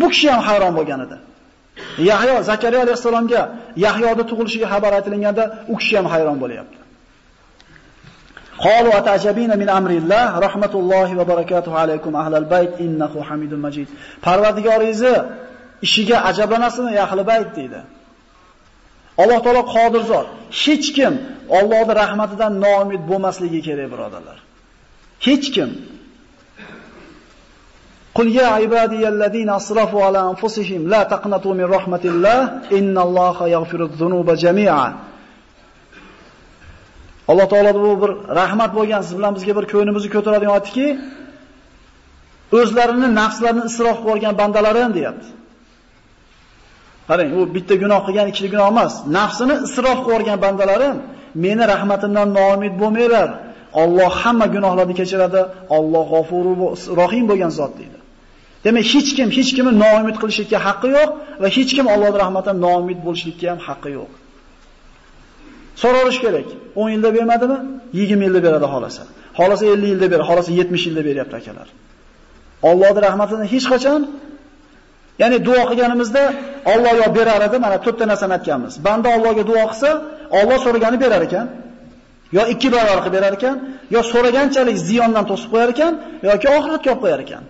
Bu kishi ham hayron bo'lgan edi. Yahyo Zakariya alayhisolamga Yahyoda tug'ilishiga xabar aytilganda u kishi ham hayron bo'lyapti. Qalu atajabina min amrillah rahmatullohi va barakatuhu alaykum ahlal bayt innahu hamidum majid. Parvardigoringizni ishiga ajablanasizmi ahli bayt deydi. Alloh taolo qodir zot. Hech kim Allohning rahmatidan noumid bo'lmasligi kerak birodarlar. Hech kim. Qul ya ibadiyallazina asrafu ala anfusihim la taqnatu min rahmatillah innalloha yaghfirudz zunuba jami'an. Alloh taolodan bu bir rahmat bo'lgan, siz bilan bizga bir ko'nimizni ko'taradigan aytdiki, o'zlarini nafslarini isrof qilgan bandalarim deyapti. Qarang, u bitta gunoh qilgan, ikkita gunoh emas. Nafsini isrof qilgan bandalarim, meni rahmatimdan noumid bo'lmanglar. Alloh hamma gunohlarni kechiradi. Alloh g'ofurur rohim bo'lgan zot deydi. Demak, hech kim hech kimni noumid qilishga haqqi yo'q va hech kim Allohning rahmatidan noumid bo'lishga ham haqqi yo'q. So'ralish kerak. o'n yilda bermadimi? yigirma yilda beradi xolasa. Xolasa elli yilda beradi, xolasa yetmish yilda beryapti akalar. Allohning rahmatidan hech qachon, ya'ni duo qilganimizda Alloh yo berar edi, mana to'rtta narsani aytganmiz. Banda Allohga duo qilsa, Alloh so'ragani berar ekan, yo ikki barobar qilib berar ekan, yo so'raganchalik ziyondan to'sib qo'yar ekan, yoki oxiratga olib qo'yar ekan.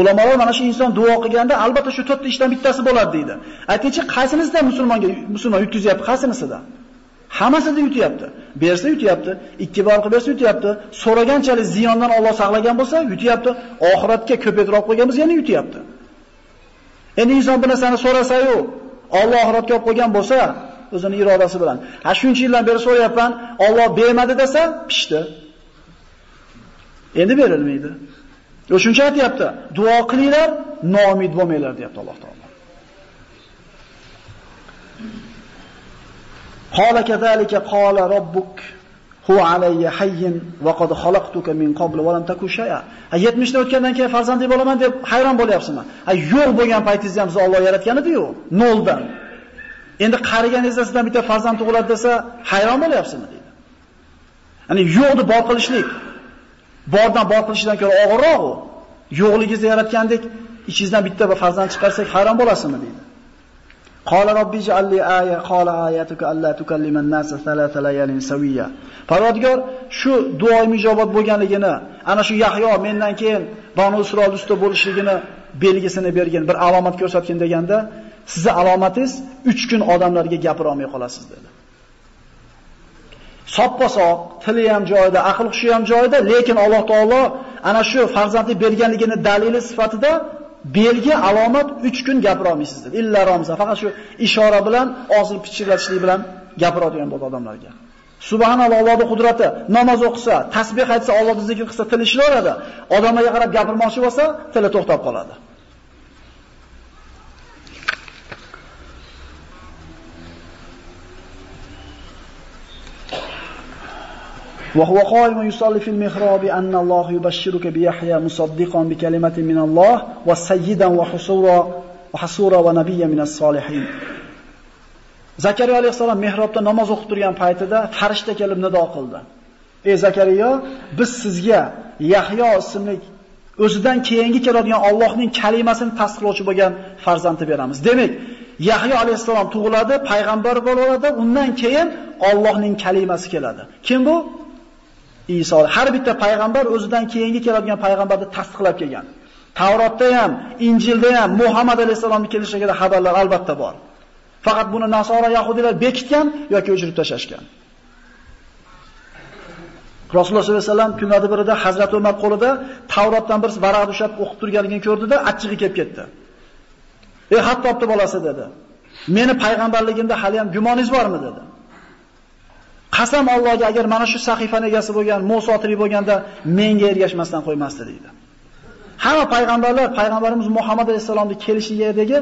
Ulamolar mana shu inson duo qilganda albatta shu to'rtta ishdan bittasi bo'ladi deydi. Aytingchi, qaysinisida musulmonga musulmon yutkazyapti, qaysinisida? Hammasida yutyapti. Bersa yutyapti, ikki bor qilib bersa yutyapti, so'raganchalik ziyondan Alloh saqlagan bo'lsa yutyapti, oxiratga ko'p e'tirof qilgan bo'lsa yana yutyapti. Endi inson bir narsani so'rasa-yu, Alloh oxiratga olib qo'ygan bo'lsa, o'zini irodasi bilan, ha shuncha yildan beri so'rayapman, Alloh bermadi desa, pishdi. Endi berilmaydi. Yo shuncha aytayapti, duo qilinglar, noumid bo'lmanglar deyapti Alloh taolo. Qala kazalika qala robbuk huwa alayya hayyin va qad xalaqtuka min qablu va lam taku shay'a. yetmishdan o'tgandan keyin farzandli bo'laman deb hayron bo'lyapsizmi? Ha, yo'q bo'lgan paytingizda ham sizni Alloh yaratgan edi-yu, noldan. Endi qariganingizda sizdan bitta farzand tug'iladi desa, hayron bo'lyapsizmi deydi. Ya'ni yo'qni bor qilishlik bordan bor qilishidan ko'ra og'irroq u. Yo'qligingizni yaratgandek, ichingizdan bitta va farzand chiqarsak hayron bo'lasizmi deydi. Qala robbi ja'alli aya qala ayatuka alla tukalliman nasa thalatha layalin sawiya. Parvardigor shu duoim ijobat bo'lganligini, ana shu Yahyo mendan keyin Banu Isroil usta bo'lishligini belgisini bergan, bir alomat ko'rsatgan deganda, sizning alomatingiz uch kun odamlarga gapira olmay qolasiz dedi. Soppa-soq, tili ham joyida, aql hushi ham joyida, lekin Alloh taolo ana shu farzandni berganligini dalili sifatida belgi, alomat uch kun gapira olmaysiz dedi. Illa ramza, faqat shu ishora bilan, og'zini pichirlatishlik bilan gapiradigan bo'ldi odamlarga. Subhanalloh, Allohning qudrati, namoz o'qisa, tasbih aytsa, Allohni zikr qilsa tili ishlayveradi. Odamlarga qarab gapirmoqchi bo'lsa, tili to'xtab qoladi. وَهُوَ قَائِمٌ يُصَلِّي فِي الْمِحْرَابِ أَنَّ اللَّهَ يُبَشِّرُكَ بِيَحْيَى مُصَدِّقًا بِكَلِمَةٍ مِنَ اللَّهِ وَسَيِّدًا وَحَسُورًا وَنَبِيًّا مِنَ الصَّالِحِينَ. Zakariyo alayhissalom mihrobda namoz o'qitirgan paytida farishta kelib nido qildi. Ey Zakariyo, biz sizga Yahyo ismli o'zidan keyingi keladigan Allohning kalimasini tasdiqlovchi bo'lgan farzandni beramiz. Demak, Yahyo alayhissalom tug'iladi, payg'ambar bo'ladi, undan keyin Allohning kalimasi keladi. Kim bu? İsa. Har bitta payg'ambar o'zidan keyingi keladigan payg'ambarni tasdiqlab kelgan. Tavrotda ham, Injilda ham Muhammad alayhissalomning kelishiga dair xabarlar albatta bor. Faqat buni Nasora yahudilar bekitgan yoki o'chirib tashlashgan. Rasululloh sollallohu alayhi vasallam kunlardan birida Hazrat Umar qo'lida Tavrotdan bir varaq tushab o'qib turganligini ko'rdida, achchig'i kelib ketdi. "Ey Hattobning bolasi," dedi. "Meni payg'ambarligimda hali ham gumoningiz bormi?" dedi. "Qasam Allohga, agar mana shu sahifani egasi bo'lgan Musa tirik bo'lganda menga ergashmasdan qo'ymasdi," dedi. Hamma payg'ambarlar payg'ambarimiz Muhammad alayhisolamning kelishidagi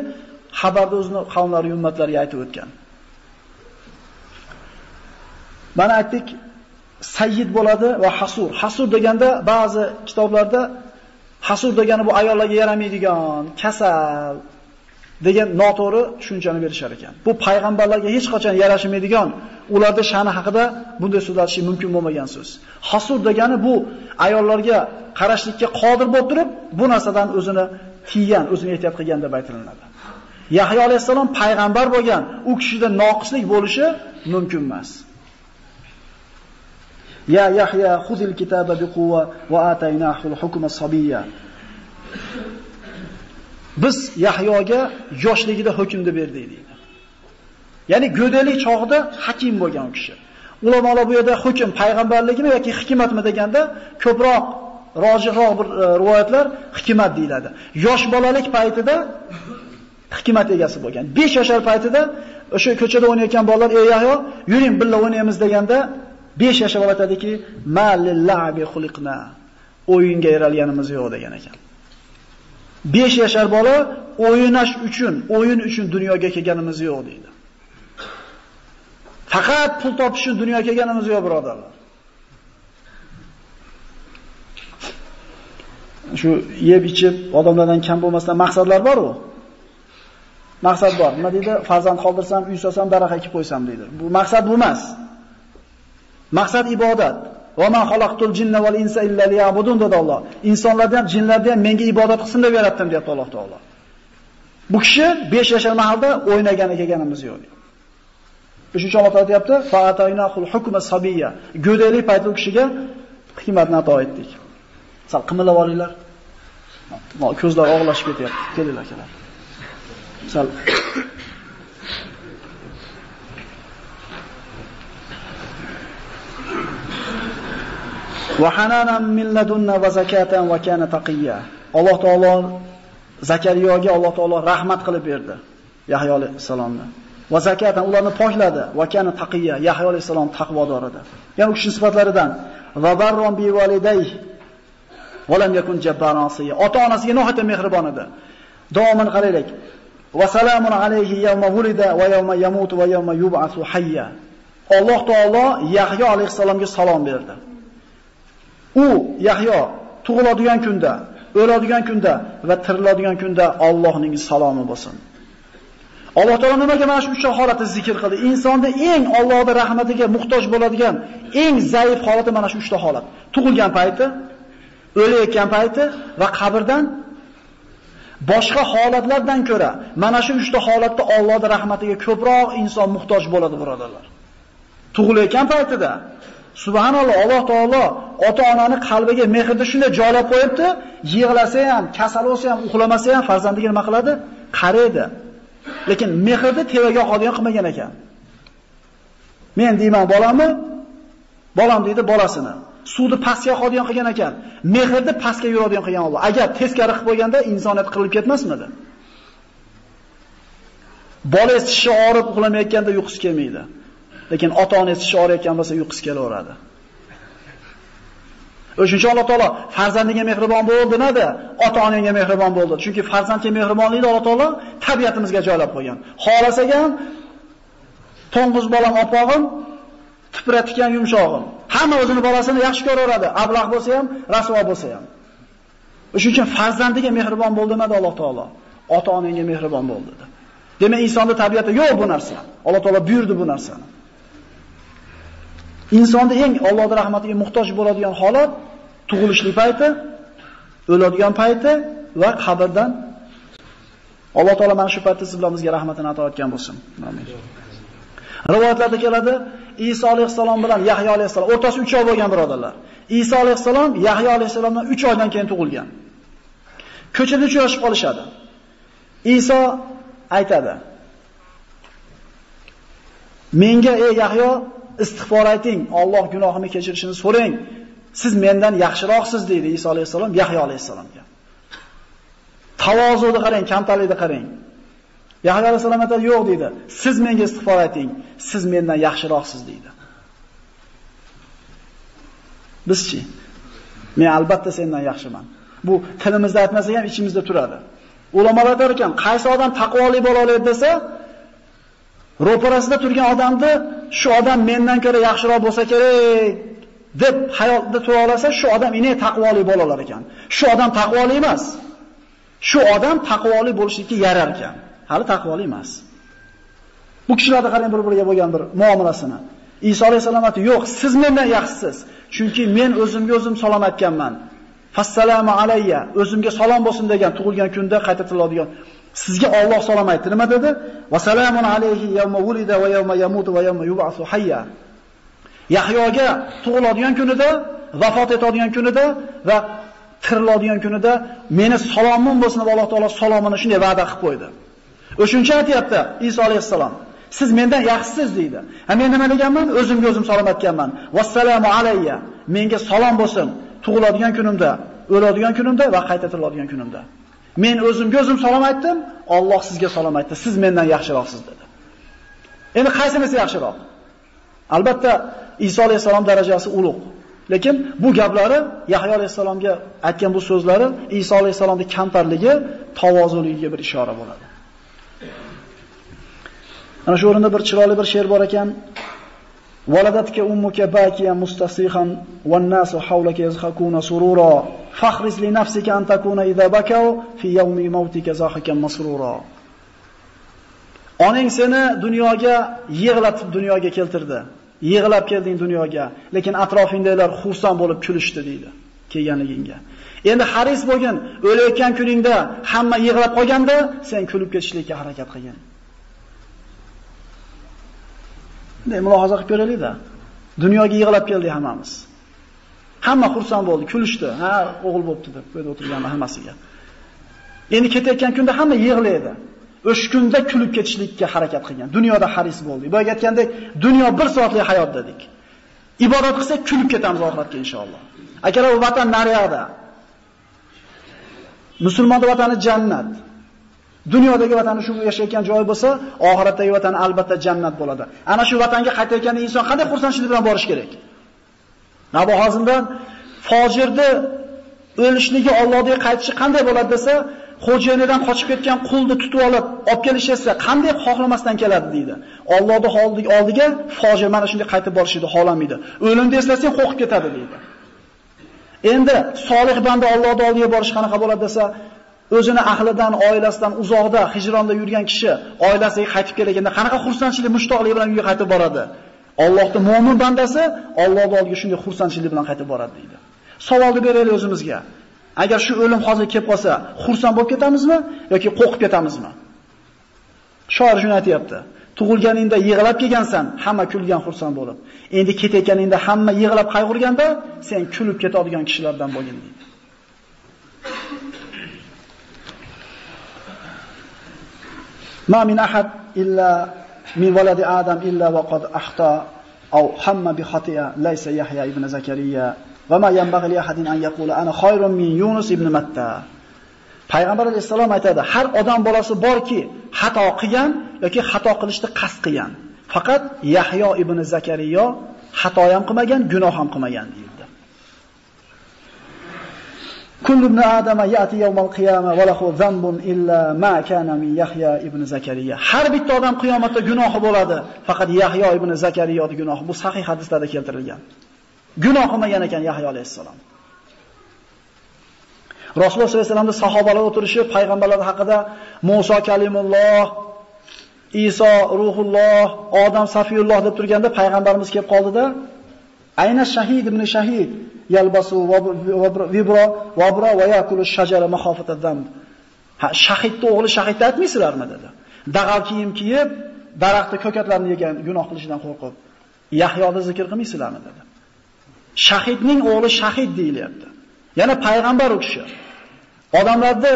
xabarda o'zini qavmlariga, ummatlariga aytib o'tgan. Mana aytdik, sayyid bo'ladi va hasur. Hasur deganda ba'zi kitoblarda hasur degani bu ayollarga yaramaydigan, kasal degan noto'g'ri tushunchani berishar ekan. Bu payg'ambarlarga hech qachon yarashmaydigan, ularda sha'ni haqida bunday so'zlatish mumkin bo'lmagan so'z. Hasur degani bu ayollarga qarashlikka qodir bo'lib turib, bu narsadan o'zini tiygan, o'zini ehtiyot qilgan deb aytiladi. Yahyo alayhissalom payg'ambar bo'lgan, u kishida noqislik bo'lishi mumkin emas. Ya Yahya xuzil kitaba biquwa va ataynahul hukma sabiyya. Biz Yahyoga yoshligida hukmni berdik deydi. Ya'ni go'dalik chog'ida hakim bo'lgan u kishi. Ulamolar bu yerda hukm payg'ambarligimi yoki hikmatmi deganda ko'proq rojihroq bir e, rivoyatlar hikmat deyiladi. Yosh bolalik paytida hikmat egasi bo'lgan. besh yoshar paytida o'sha ko'chada o'ynayotgan bolalar, "Ey Yahyo, yuring birga o'ynaymiz," deganda besh yoshar bola aytadiki, "Ma lillabi xuliqna." O'yinga yaralganimiz yo'q degan ekan. besh yoshar bola o'ynash uchun, o'yin uchun dunyoga kelganimiz yo'q deydi. Faqat pul topish uchun dunyoga kelganimiz yo'q, birodarlar. Shu yeb ichib, odamlardan kam bo'lmasdan maqsadlar bor-ku. Maqsad bor. Nima deydi? Farzand qoldirsam, uy solsam, daraxt ekib qo'ysam deydi. Bu maqsad bu emas. Maqsad ibodat. Va ma xalaqtul jinna val insa illa liya'budun, dedi Alloh. Insonlarni ham, jinlarni ham menga ibodat qilsin deb yaratdim, deyapti Alloh taolo. Bu kishi besh yoshar mahalda o'ynagani kelganimiz yo'q. Shuning uchun Alloh taolo deyapti, "Fa'ataynahul hukma sabiyya." Go'daylik paytli kishiga hikmatni ato etdik. Sal qimillab olinglar. Ko'zlar og'lashib ketyapti. Kelinglar, kelinglar. Misol va hananan min ladunna va zakatan va kana taqiyya. Alloh taolo Zakariyoga Alloh taolo rahmat qilib berdi, Yahyo alayhisalomni. Va zakatan, ularni pokladi. Va kana taqiyya, Yahyo alayhisalom taqvodor edi. Ya'ni o'sha sifatlaridan. Va barron bi validayhi va lam yakun jabbaran asiya. Ota-onasiga nohayta mehribon edi. Davomini qaraylik. Va salamun alayhi yawma wulida va yawma yamutu va yawma yub'asu hayya. Alloh taolo Yahyo alayhisalomga salom berdi. U Yahyo tug'iladigan kunda, o'ladigan kunda va tiriladigan kunda Allohning salomi bo'lsin. Alloh taolo nimaga mana shu uch holatni zikr qildi? Insonda eng Allohning rahmatiga muhtoj bo'ladigan eng zaif holati mana shu uchta holat. Tug'ilgan payti, o'layotgan payti va qabrdan. Boshqa holatlardan ko'ra mana shu uchta holatda Allohning rahmatiga ko'proq inson muhtoj bo'ladi, birodarlar. Tug'ilayotgan paytida subhanalloh Alloh taolo ota-onani qalbiga mehrni shunday joylab qo'yibdi, yig'lasa ham, kasal bo'lsa ham, uxlamasa ham farzandiga nima qiladi? Qaraydi. Lekin mehrni tevaga qoladigan qilmagan ekan. Men deyman bolamni, bolam deydi bolasini. Suvni pastga qo'yadigan qilgan ekan. Mehrni pastga yuradigan qilgan Alloh. Agar teskari qilib bo'lganda insoniyat qirilib ketmasmidi? Bola estishi og'rib uxlamayotganda uyqusi kelmaydi. Lekin ota-ona estishi og'riyotgan bo'lsa uyqusi kelaveradi. O'shuncha Alloh taolo farzandiga mehribon bo'ldi, nada ota-onaga mehribon bo'ldi. Chunki farzandga mehribonlikni Alloh taolo tabiatimizga joylab qo'ygan. Xohlasagan to'ng'iz bolam opog'im, tipratgan yumshog'im. Hamma o'zini bolasini yaxshi ko'raveradi, ablah bo'lsa ham, rasvo bo'lsa ham. Shuning uchun farzandiga mehribon bo'l demadi Alloh taolo. Ota-onaga mehribon bo'l dedi. Demak, insonda tabiatda yo'q bu narsa. Alloh taolo buyurdi bu narsani. Insonda eng Alloh rahmatiga muhtoj bo'ladigan holat tug'ilishlik payti, o'ladigan payti va qabrdan. Alloh taolo mana shu paytda sizlarga rahmatini ato etgan bo'lsin. Amin. Rivoyatlarda keladi, İsa alayhissalom bilan Yahyo alayhissalom o'rtasi uch oy bo'lgan birodarlar. İsa alayhissalom Yahyo alayhissalomdan uch oydan keyin tug'ilgan. Ko'chada uchrashib qolishadi. İsa aytadi: "Menga ey Yahyo, istig'for ayting, Alloh gunohimni kechirishini so'rang. Siz mendan yaxshiroqsiz" deydi İsa alayhissalom Yahyo alayhissalomga. Tavozuni qarang, kamtalikni qarang. Yahyo alayhissalom aytadi, yo'q deydi. Siz menga istig'for ayting, siz mendan yaxshiroqsiz deydi. Bizchi, men albatta sendan yaxshiman. Bu tilimizda aytmasak ham ichimizda turadi. Ulamolar aytar ekan, qaysi odam taqvoli bo'la oladi desa, ro'parasida turgan odamni shu odam mendan ko'ra yaxshiroq bo'lsa kerak deb hayolda tura olsa, shu odam ine taqvoli bo'la olar ekan. Shu odam taqvoli emas. Shu odam taqvoli bo'lishlikka yarar ekan. Hali taqvoli emas. Bu kishilarda qarang bir-biriga bo'lgan bir muomalasini. İsa alayhissalom aytdi, yo'q, siz mendan yaxshisiz. Chunki men o'zimga o'zim salom aytganman. Fassalamu alayya, o'zimga salom bo'lsin degan, tug'ilgan kunda qayta tiladigan. Sizga Alloh salom aytdi, nima dedi? Va salamun alayhi yawma wulida va yawma yamutu va yawma yub'asu hayya. Yahyoga tug'iladigan kunida, vafot etadigan kunida va tiriladigan kunida meni salomim bo'lsin deb Alloh taolo salomini shunday va'da qilib qo'ydi. O'shuncha aytayapti İsa alayhissalom, siz mendan yaxshisiz deydi. Ha, men nima deganman? O'zimga o'zim salom aytganman. Vassalamu alayya, menga salom bo'lsin, tug'iladigan kunimda, o'ladigan kunimda va qayta tiriladigan kunimda. Men o'zimga o'zim salom aytdim, Alloh sizga salom aytdi. Siz mendan yaxshiroqsiz dedi. Endi qaysinisi yaxshiroq? Albatta İsa alayhissalom darajasi ulug'. Lekin bu gaplari Yahyo alayhissalomga aytgan bu so'zlari İsa alayhissalomning kamtarligi, tavozuligiga bir ishora bo'ladi. Ana shu o'rinda bir chiroyli bir she'r bor ekan. Waladatga ummuka bakiyan mustasihan wan nasu hawlaka yazhakuna surura fakhris li nafsika an takuna idha bakaw fi yawmi mautika zahikan masrura. Onang seni dunyoga yig'latib dunyoga keltirdi. Yig'lab kelding dunyoga, lekin atrofingdagilar xursand bo'lib kulishdi deydi kelganligingga. Endi xaris bo'lgin, o'layotgan kuningda hamma yig'lab qolganda sen kulib ketishlikka harakat qilgan. Bunday mulohaza qilib ko'raylik-da. Dunyoga yig'lab keldik hammamiz. Hamma xursand bo'ldi, kulishdi. Ha, o'g'il bo'pti deb qo'yib o'tirganlar hammasiga. Endi ketayotgan kunda hamma yig'laydi. O'sha kunda kulib ketishlikka harakat qilgan. Dunyoda xaris bo'ldik. Boya aytgandek, dunyo bir soatlik hayot dedik. Ibodat qilsak kulib ketamiz oxiratga inshaalloh. Akalar, bu vatan nariyada. Musulmonda vatani jannat. Dunyodagi vatani shu yashayotgan joy bo'lsa, oxiratdagi vatani albatta jannat bo'ladi. Ana shu vatanga qaytayotganda inson qanday xursandchilik bilan borish kerak? Nabo hozirdan fojirni o'lishligi, Allohga qaytishi qanday bo'ladi desa, xo'jayinidan qochib ketgan qulni tutib olib, olib kelishsa qanday xohlamasdan keladi deydi. Allohning holidagi oldiga fojir mana shunday qaytib borishni xohlamaydi. O'limni eslasang qo'rqib ketadi deydi. Endi solih banda Allohning oldiga borish qanaqa bo'ladi desa, o'zini ahlidan, oilasidan uzoqda, hijronda yurgan kishi oilasiga qaytib kelganda qanaqa xursandchilik, mushtoqlik bilan uyga qaytib boradi. Allohning mo'min bandasi Allohning oldiga shunday xursandchilik bilan qaytib boradi deydi. Savolni beraylik o'zimizga. Agar shu o'lim hozir kelib qolsa, xursand bo'lib ketamizmi yoki qo'rqib ketamizmi? Shoir shuni aytayapti. Tug'ilganingda yig'lab kelgansan, hamma kulgan xursand bo'lib. Endi ketayotganingda hamma yig'lab qayg'urganda, sen kulib ketadigan kishilardan bo'lgin deydi. Ma min ahad illa min waladi adam illa wa qad ahta aw hamma bi khati'a laysa Yahya ibn Zakariya va ma yanbaghi li ahadin an yaqula ana khayrun min Yunus ibn Matta. Payg'ambar alayhisalom aytadi, har odam bolasi borki xato qilgan yoki xato qilishni qasd qilgan, faqat Yahyo ibn Zakariyo xato ham qilmagan, gunoh ham qilmagan deydi. Kullu ibn Adama ya'ti yawmal qiyamah wa lahu dhanbun illa ma kana min Yahya ibn Zakariya. Har bitta odam qiyomatda gunohi bo'ladi, faqat Yahyo ibn Zakariyoning gunohi. Bu sahih hadislarda keltirilgan. gunoh qilmagan ekan Yahyo alayhissalom. Rasululloh sollallohu alayhi vasallamda sahobalar o'tirishi, payg'ambarlar haqida Musa kalimulloh, İsa ruhulloh, Odam safiyulloh deb turganda payg'ambarimiz kelib qoldida, ayna shahid ibn shahid yalbasu vibra vabra va yakulu shajara mahofatan dam. Ha, shahidni o'g'li shahidni aytmaysizlarmi dedi. Dag'al kiyim kiyib, daraxtda ko'katlarni yegan gunoh qilishidan qo'rqib, Yahyoni zikr qilmaysizlarmi dedi. Shahidning o'g'li shahid deyilyapti. Yana payg'ambar u kishi. Odamlarni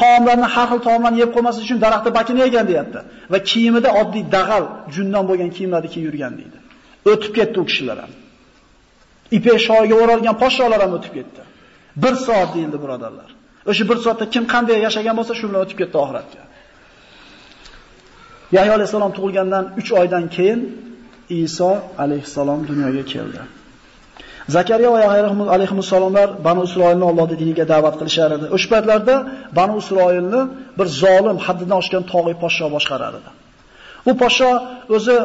taomlarni, har xil taomlarni yeb qo'ymaslik uchun daraxtda bakini yegan deyapti va kiyimida oddiy dag'al, jundan bo'lgan kiyimlarni kiyib yurgan deydi. O'tib ketdi u kishilar ham. Ipek shoyiga o'ralgan podsholar ham o'tib ketdi. bir soat deyildi birodarlar. O'sha bir soatda kim qanday yashagan bo'lsa, shu bilan o'tib ketdi oxiratga. Yahyo alayhissalom tug'ilgandan uch oydan keyin İsa alayhissalom dunyoga keldi. Zakariyo va Yahyo alayhissalomlar Banu Isroilni Alloh diniga da'vat qilishar edi. O'sha paytlarda Banu Isroilni bir zolim, haddidan oshgan tog'iy podsho boshqarar edi. U podsho o'zi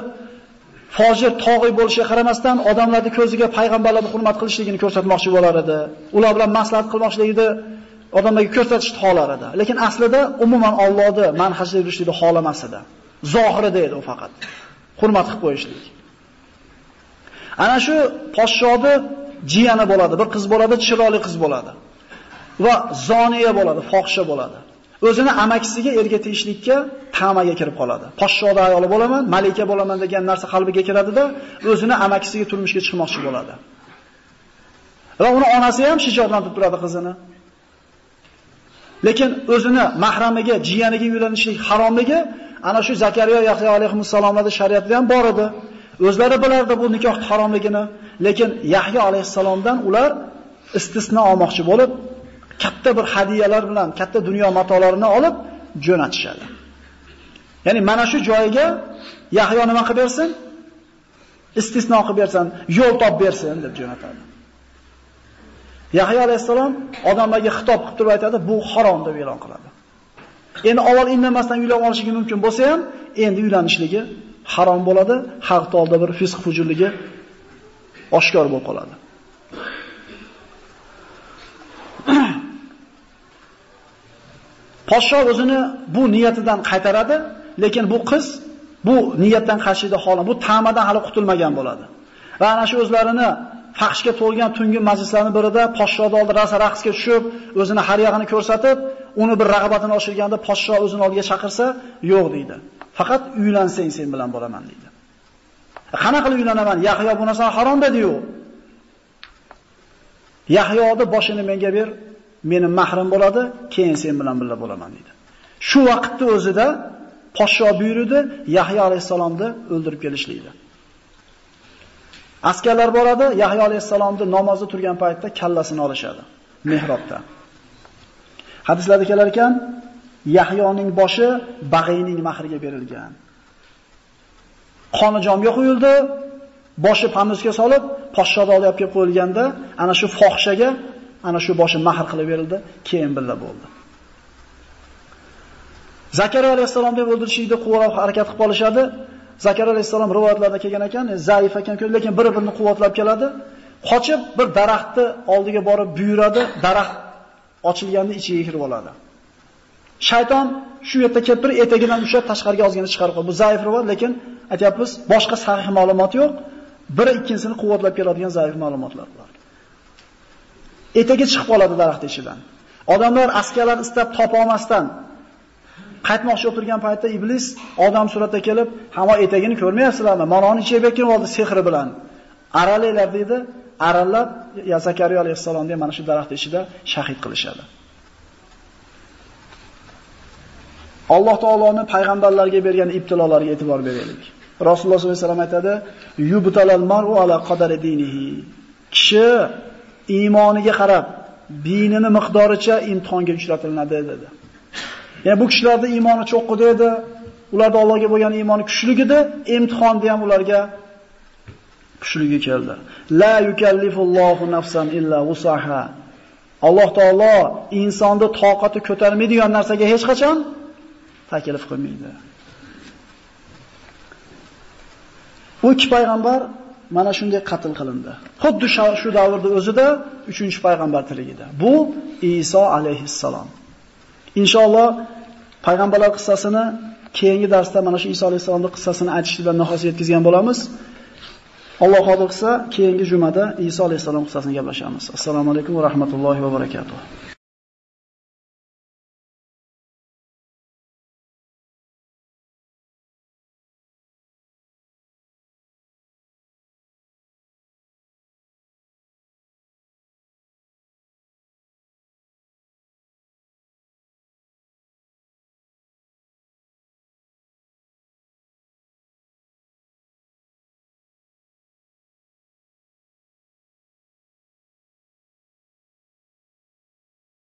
fojir tog'iy bo'lishiga qaramasdan odamlarning ko'ziga payg'ambarlarni hurmat qilishligini ko'rsatmoqchi bo'lar edi. Ular bilan maslahat qilmoqchiligini odamlarga ko'rsatishni xohlar edi. Lekin aslida umuman Allohni manhajda yurishni xohlamas edi. Zohirida edi u faqat. Hurmat qilib qo'yishlik. Ana shu podshoning jiyani bo'ladi, bir qiz bo'ladi, chiroyli qiz bo'ladi. Va zoniya bo'ladi, fohisha bo'ladi. O'zini amakisiga erga tegishlikka ta'maga kirib qoladi. Podshoning ayoli bo'laman, malika bo'laman degan narsa qalbiga kiradida, o'zini amakisiga turmushga chiqmoqchi bo'ladi. Va uni onasi ham shijoatlantirib turadi qizini. Lekin o'zini mahramiga, jiyaniga uylanishlik haromligi ana shu Zakariyo va Yahyo alayhissalomlarning shariatida ham bor edi. O'zlari bilardi bu nikoh haromligini, lekin Yahyo alayhissalomdan ular istisno olmoqchi bo'lib, katta bir hadiyalar bilan, katta dunyo matolarini olib jo'natishadi. Ya'ni mana shu joyiga Yahyo nima qilib bersin? Istisno qilib bersin, yo'l topib bersin deb jo'natadi. Yahyo alayhissalom odamlarga xitob qilib turib aytadi, bu harom deb e'lon qiladi. Endi avval indamasdan uylanib olishingiz mumkin bo'lsa ham, endi uylanishligi harom bo'ladi, xalq to'lda bir fisq fujurligi oshkor bo'lib qoladi. Podsho o'zini bu niyatidan qaytaradi, lekin bu qiz bu niyatdan qashida xolim, bu ta'madan hali qutulmagan bo'ladi. Va ana shu o'zlarini fahshga to'lgan tungi majlislarning birida podshoning oldida rasa raqsga tushib, o'zini har yog'ini ko'rsatib, uni bir rag'batini oshirganda podsho o'zini oldiga chaqirsa, yo'q deydi. Faqat uylansang sen bilan bo'laman deydi. Qana qilib uylanaman? Yahyo bu narsa harom dedi-yu. Yahyoni boshini menga ber, meni mahrim bo'ladi, keyin sen bilan birga bo'laman dedi. Shu vaqtda o'zida podsho buyurdi, Yahyo alayhissalomni o'ldirib kelishlikdi. Askarlar boradi, Yahyo alayhissalomni namozda turgan paytda kallasini olishadi mihrobda. Hadislarda kelar ekan, Yahyoning boshi Bag'iyning mahriga berilgan. Qoni jomga quyildi, boshi pamizga solib, podshoda olib kelib qo'yilganda, ana shu fohishaga ana shu boshi mahr qilib berildi, keyin billa bo'ldi. Zakariyo alayhissalom deb o'ldirishdi, quvvat harakat qilib qolishadi. Zakariyo alayhissalom rivoyatlarda kelgan ekan, zaif ekan, lekin bir-birini quvvatlab keladi. Qochib bir daraxtni oldiga borib buyuradi, daraxt ochilganda ichiga kirib oladi. Shayton shu yerda kelib turib etagidan ushlab tashqariga ozgina chiqarib qo'ydi. Bu zaif rivoyat, lekin aytayapmiz, boshqa sahih ma'lumot yo'q. Biri ikkinchisini quvvatlab keladigan zaif ma'lumotlar bor. Etaga chiqib qoladi daraxt ichidan. Odamlar askarlar istab topa olmasdan qaytmoqchi o'tirgan paytda iblis odam suratda kelib, "Hamma etagini ko'rmayapsizlarmi? Manoni ichiga bekinib oldi sehri bilan. Aralanglar" dedi. Aralab Zakariyo alayhissalomni mana shu daraxt ichida shahid qilishadi. Alloh taoloning payg'ambarlarga bergan ibtilolarga e'tibor beraylik. Rasululloh sollallohu alayhi vasallam aytadi: "Yubtalal mar'u ala qadari dinihi." Kishi iymoniga qarab dinini miqdoricha imtihonga uchratiladi dedi. Ya'ni bu kishilarda iymoni cho'qqida edi, ularda Allohga bo'lgan iymoni kuchli edi, imtihonda ham ularga kuchliga keldi. La yukallifullohu nafsan illa wusaha. Alloh taolo insonni toqati ko'tarmaydigan narsaga hech qachon taklif qilmaydi. Bu ikki payg'ambar mana shunday qatl qilindi. Xuddi shu davrda o'zida uchinchi payg'ambar tiligida. Bu İsa alayhissalom. Inshaalloh payg'ambarlar qissasini keyingi darsda mana shu İsa alayhissalomning qissasini aytish bilan nihoyasiga yetkazgan bo'lamiz. Alloh xohlasa keyingi jumada İsa alayhissalom qissasini gaplashamiz. Assalomu alaykum va rahmatullohi va barakatuh.